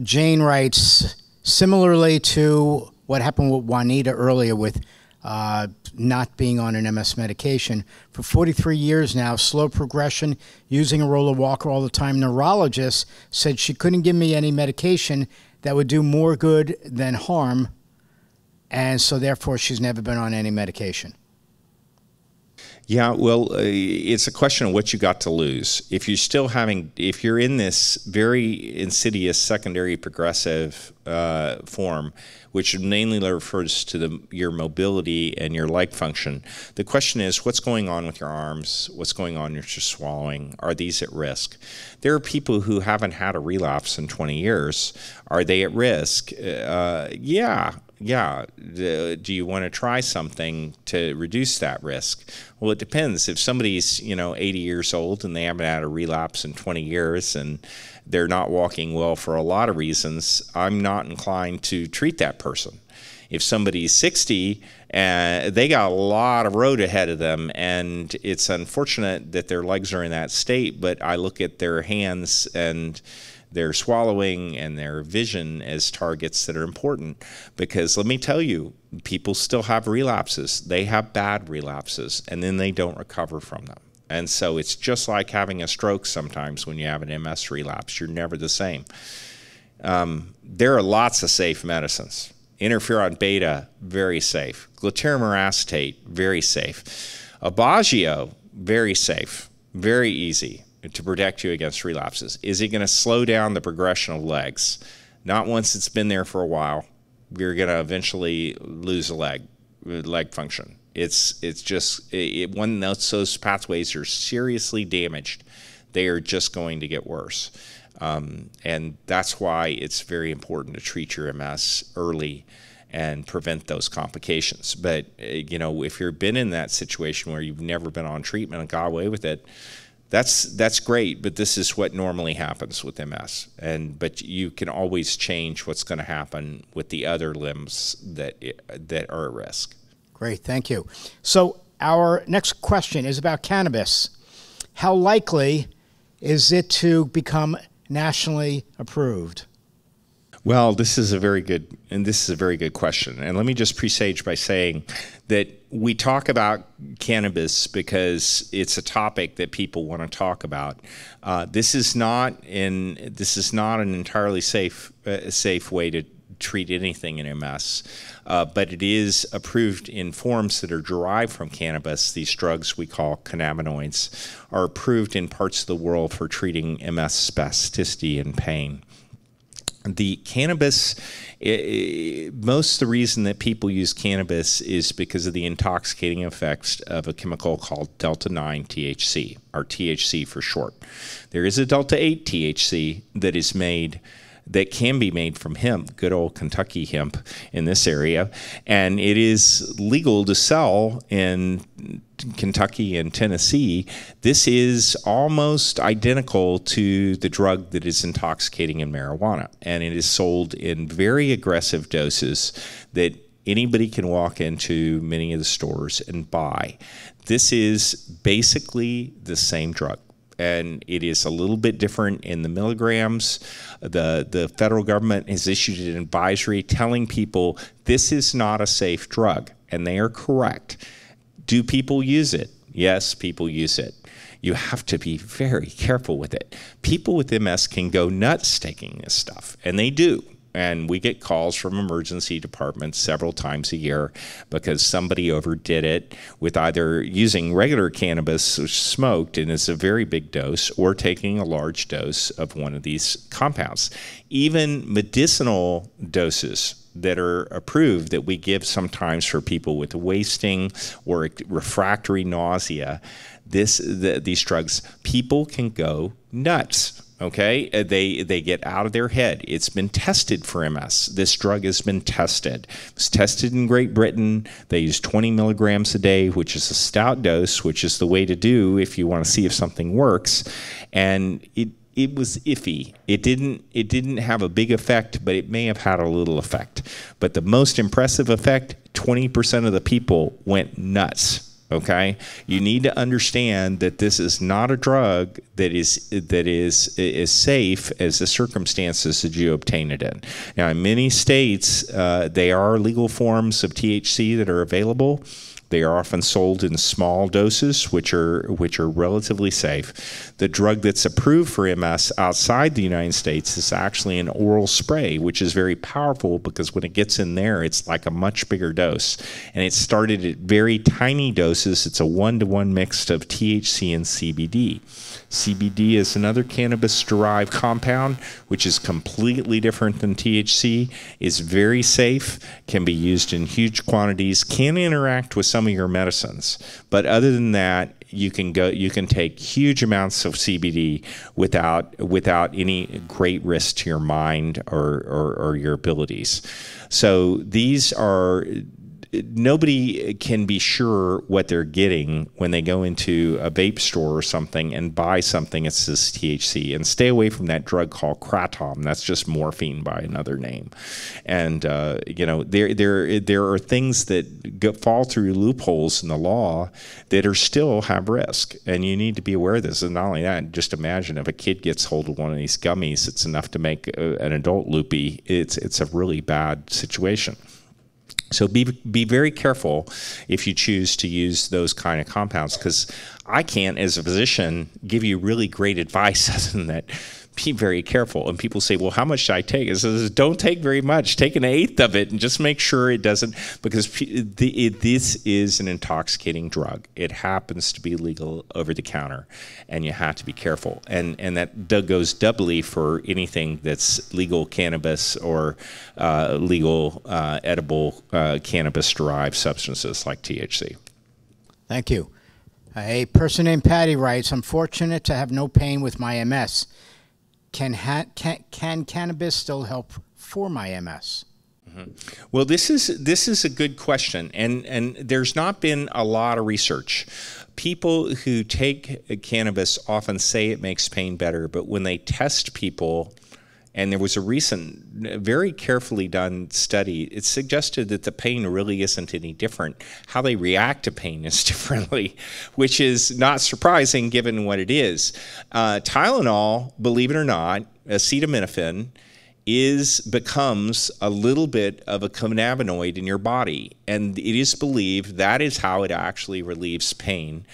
Jane writes, similarly to what happened with Juanita earlier with not being on an MS medication. For 43 years now, slow progression, using a roller walker all the time. Neurologist said she couldn't give me any medication that would do more good than harm, and so therefore she's never been on any medication. Yeah, well, it's a question of what you got to lose. If you're still having, if you're in this very insidious secondary progressive form, which mainly refers to your mobility and your leg function, the question is, what's going on with your arms? What's going on with your swallowing? Are these at risk? There are people who haven't had a relapse in 20 years. Are they at risk? Yeah. Do you want to try something to reduce that risk? Well, it depends. If somebody's, 80 years old and they haven't had a relapse in 20 years and they're not walking well for a lot of reasons, I'm not inclined to treat that person. If somebody's 60, they got a lot of road ahead of them, and it's unfortunate that their legs are in that state, but I look at their hands and their swallowing and their vision as targets that are important, because let me tell you, people still have relapses. They have bad relapses, and then they don't recover from them. And so it's just like having a stroke sometimes when you have an MS relapse. You're never the same. There are lots of safe medicines. Interferon beta, very safe. Glutamer acetate, very safe. Aubagio, very safe, very easy to protect you against relapses. Is it going to slow down the progression of legs? Not once it's been there for a while. You're going to eventually lose a leg function. It's just when those pathways are seriously damaged, they are just going to get worse. And that's why it's very important to treat your MS early and prevent those complications. But, if you've been in that situation where you've never been on treatment and got away with it, that's great, but this is what normally happens with MS. But you can always change what's going to happen with the other limbs that are at risk. Great, thank you. So our next question is about cannabis. How likely is it to become nationally approved? Well, this is a very good question. And let me just presage by saying that we talk about cannabis because it's a topic that people want to talk about. This is not an entirely safe way to treat anything in MS, but it is approved in forms that are derived from cannabis. These drugs we call cannabinoids are approved in parts of the world for treating MS spasticity and pain. The cannabis, most of the reason that people use cannabis is because of the intoxicating effects of a chemical called delta-9 THC, or THC for short. There is a delta-8 THC that can be made from hemp, good old Kentucky hemp in this area, and it is legal to sell in Kentucky and Tennessee. This is almost identical to the drug that is intoxicating in marijuana, and it is sold in very aggressive doses that anybody can walk into many of the stores and buy. This is basically the same drug, and it is a little bit different in the milligrams. The federal government has issued an advisory telling people this is not a safe drug, and they are correct. Do people use it? Yes, people use it. You have to be very careful with it. People with MS can go nuts taking this stuff, and they do. And we get calls from emergency departments several times a year because somebody overdid it with either using regular cannabis, which smoked and is a very big dose, or taking a large dose of one of these compounds. Even medicinal doses that are approved that we give sometimes for people with wasting or refractory nausea, these drugs, people can go nuts. Okay, they get out of their head. It's been tested for MS. This drug has been tested. It was tested in Great Britain. They use 20 milligrams a day, which is a stout dose, which is the way to do if you want to see if something works. And it was iffy. It didn't have a big effect, but it may have had a little effect. But the most impressive effect, 20% of the people went nuts Okay, you need to understand that this is not a drug that is safe as the circumstances that you obtain it in. Now, in many states, they are legal forms of THC that are available. They are often sold in small doses, which are relatively safe. The drug that's approved for MS outside the United States is actually an oral spray, which is very powerful because when it gets in there, it's like a much bigger dose. And it started at very tiny doses. It's a 1-to-1 mix of THC and CBD. CBD is another cannabis-derived compound, which is completely different than THC, is very safe, can be used in huge quantities, can interact with some of your medicines. But other than that, you can take huge amounts of CBD without any great risk to your mind or your abilities. So these are... Nobody can be sure what they're getting when they go into a vape store or something and buy something. It's this THC, and stay away from that drug called kratom. That's just morphine by another name. And you know, there are things that fall through loopholes in the law that are still have risk, and you need to be aware of this. And not only that, just imagine if a kid gets hold of one of these gummies, it's enough to make an adult loopy. It's a really bad situation. So be very careful if you choose to use those kind of compounds, because I can't, as a physician, give you really great advice other than that. Be very careful. And people say, well, how much should I take? It says, don't take very much. Take an eighth of it and just make sure it doesn't, because this is an intoxicating drug. It happens to be legal over the counter, and you have to be careful. And that goes doubly for anything that's legal cannabis or legal edible cannabis-derived substances like THC. Thank you. A person named Patty writes, I'm fortunate to have no pain with my MS. Can cannabis still help for my MS? Mm-hmm. Well, this is a good question, and there's not been a lot of research. People who take cannabis often say it makes pain better, but when they test people, and there was a recent, very carefully done study, it suggested that the pain really isn't any different. How they react to pain is differently, which is not surprising given what it is. Tylenol, believe it or not, acetaminophen, becomes a little bit of a cannabinoid in your body. And it is believed that is how it actually relieves pain.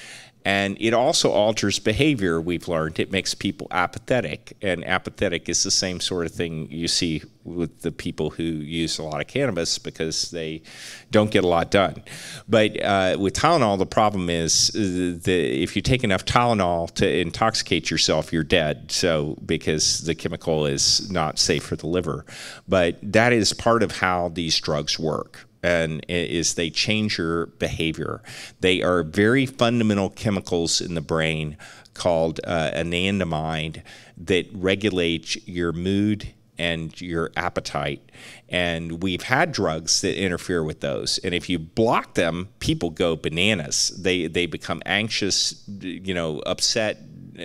And it also alters behavior, we've learned. It makes people apathetic, and apathetic is the same sort of thing you see with the people who use a lot of cannabis because they don't get a lot done. But with Tylenol, the problem is if you take enough Tylenol to intoxicate yourself, you're dead, so because the chemical is not safe for the liver. But that is part of how these drugs work. And is they change your behavior. They are very fundamental chemicals in the brain called anandamide that regulate your mood and your appetite. And we've had drugs that interfere with those. And if you block them, people go bananas. They become anxious, you know, upset,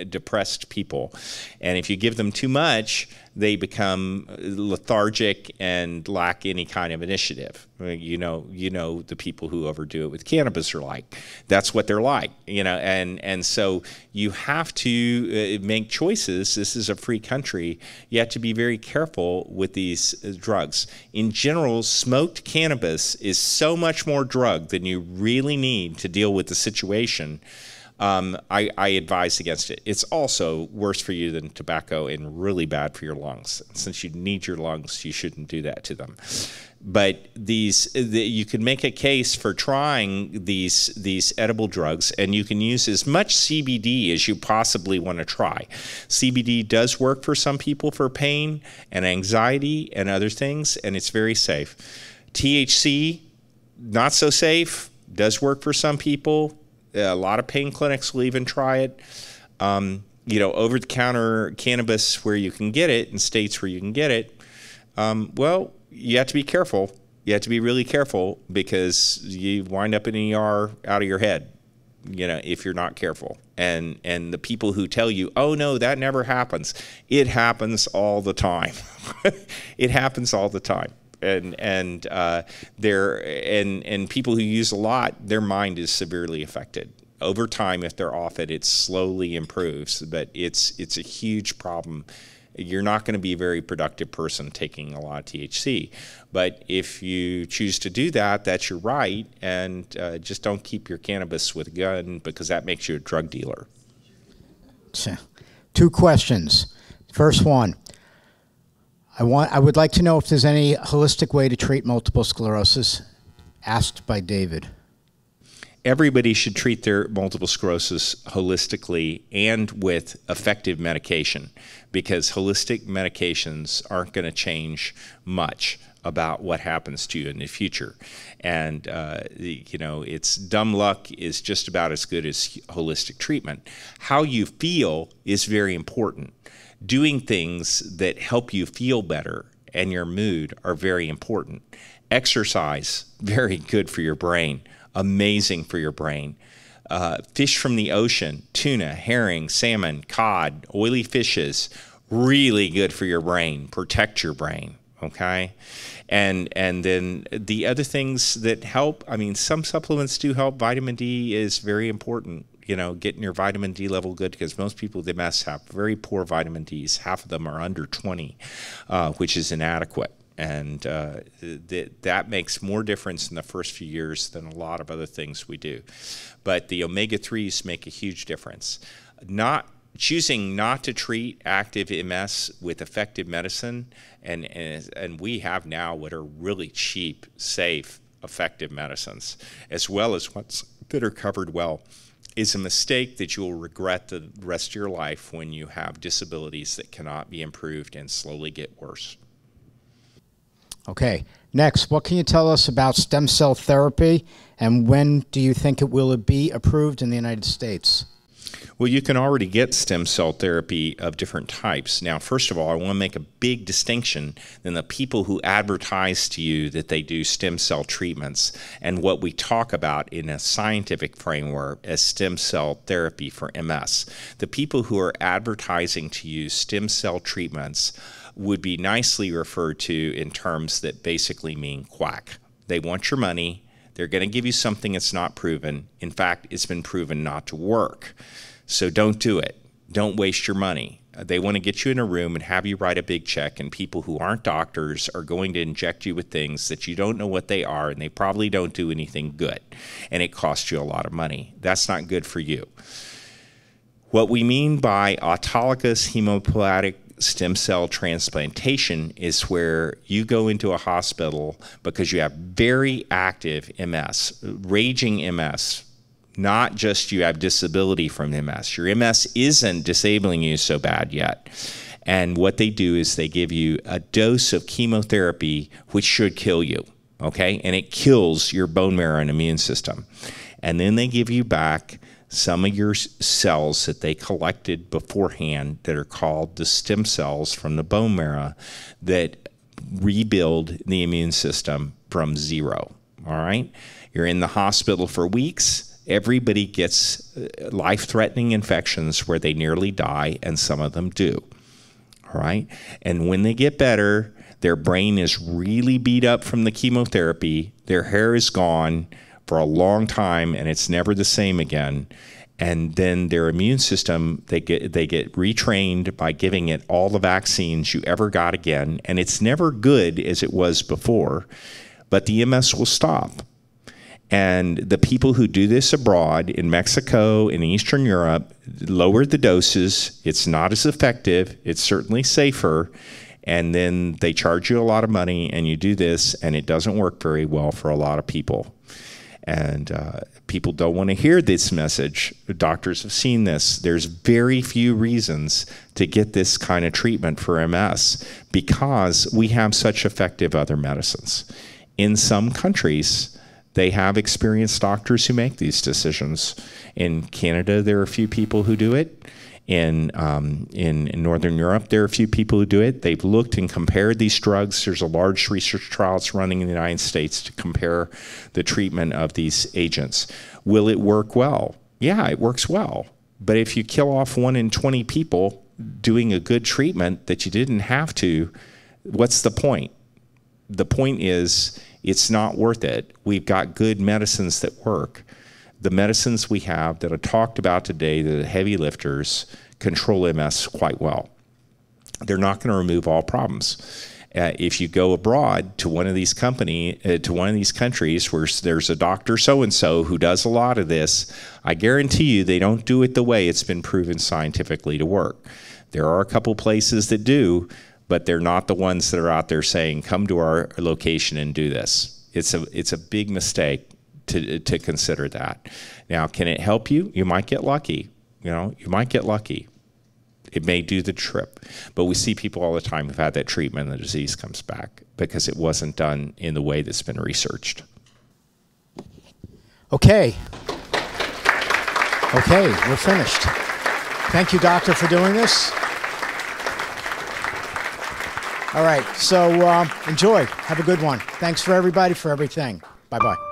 depressed people. And if you give them too much, they become lethargic and lack any kind of initiative. You know the people who overdo it with cannabis are like. That's what they're like, you know. And so you have to make choices. This is a free country. You have to be very careful with these drugs. In general, smoked cannabis is so much more drug than you really need to deal with the situation. I advise against it. It's also worse for you than tobacco and really bad for your lungs. Since you need your lungs, you shouldn't do that to them. But you can make a case for trying these edible drugs, and you can use as much CBD as you possibly want to try. CBD does work for some people for pain and anxiety and other things, and it's very safe. THC, not so safe, does work for some people. A lot of pain clinics will even try it. You know, over-the-counter cannabis where you can get it, in states where you can get it, well, you have to be careful. You have to be really careful because you wind up in ER out of your head, you know, if you're not careful. And the people who tell you, oh, no, that never happens. It happens all the time. It happens all the time. and people who use a lot, their mind is severely affected. Over time, if they're off it, it slowly improves, but it's a huge problem. You're not going to be a very productive person taking a lot of THC. But if you choose to do that, that's your right, and just don't keep your cannabis with a gun, because that makes you a drug dealer. So, 2 questions. First one, I would like to know if there's any holistic way to treat multiple sclerosis, asked by David. Everybody should treat their multiple sclerosis holistically and with effective medication, because holistic medications aren't going to change much about what happens to you in the future. And, you know, it's dumb luck is just about as good as holistic treatment. How you feel is very important. Doing things that help you feel better and your mood are very important. Exercise, very good for your brain. Amazing for your brain. Fish from the ocean, tuna, herring, salmon, cod, oily fishes, really good for your brain. Protect your brain, okay? And then the other things that help, I mean, some supplements do help. Vitamin D is very important. You know, getting your vitamin D level good, because most people with MS have very poor vitamin Ds. Half of them are under 20, which is inadequate. And that makes more difference in the first few years than a lot of other things we do. But the omega-3s make a huge difference. Choosing not to treat active MS with effective medicine, and we have now what are really cheap, safe, effective medicines, as well as ones that are covered well, is a mistake that you will regret the rest of your life when you have disabilities that cannot be improved and slowly get worse. Okay, next, what can you tell us about stem cell therapy, and when do you think it will be approved in the United States? Well, you can already get stem cell therapy of different types. Now, first of all, I want to make a big distinction than the people who advertise to you that they do stem cell treatments and what we talk about in a scientific framework as stem cell therapy for MS. The people who are advertising to you stem cell treatments would be nicely referred to in terms that basically mean quack. They want your money. They're going to give you something that's not proven. In fact, it's been proven not to work. So don't do it. Don't waste your money. They want to get you in a room and have you write a big check, and people who aren't doctors are going to inject you with things that you don't know what they are, and they probably don't do anything good, and it costs you a lot of money. That's not good for you. What we mean by autologous hematopoietic stem cell transplantation is where you go into a hospital because you have very active MS, raging MS, not just you have disability from MS. Your MS isn't disabling you so bad yet. And what they do is they give you a dose of chemotherapy, which should kill you, okay? And it kills your bone marrow and immune system. And then they give you back some of your cells that they collected beforehand that are called the stem cells from the bone marrow that rebuild the immune system from zero, all right? You're in the hospital for weeks. Everybody gets life-threatening infections where they nearly die, and some of them do, all right? And when they get better, their brain is really beat up from the chemotherapy, their hair is gone for a long time, and it's never the same again. And then their immune system, they get retrained by giving it all the vaccines you ever got again, and it's never good as it was before, but the MS will stop. And the people who do this abroad, in Mexico, in Eastern Europe, lower the doses. It's not as effective, it's certainly safer, and then they charge you a lot of money, and you do this, and it doesn't work very well for a lot of people. And people don't want to hear this message. Doctors have seen this. There's very few reasons to get this kind of treatment for MS because we have such effective other medicines. In some countries, they have experienced doctors who make these decisions. In Canada, there are a few people who do it. In Northern Europe, there are a few people who do it. They've looked and compared these drugs. There's a large research trial that's running in the United States to compare the treatment of these agents. Will it work well? Yeah, it works well. But if you kill off 1 in 20 people doing a good treatment that you didn't have to, what's the point? the point is, it's not worth it. We've got good medicines that work. The medicines we have that are talked about today, the heavy lifters, control MS quite well. They're not going to remove all problems. If you go abroad to one of these countries where there's a doctor so-and-so who does a lot of this, I guarantee you they don't do it the way it's been proven scientifically to work. There are a couple places that do, but they're not the ones that are out there saying, come to our location and do this. It's a big mistake to consider that. Now, can it help you? You might get lucky. You know, you might get lucky. It may do the trip, but we see people all the time who've had that treatment and the disease comes back because it wasn't done in the way that's been researched. Okay. Okay, we're finished. Thank you, doctor, for doing this. All right, so enjoy. Have a good one. Thanks for everybody for everything. Bye-bye.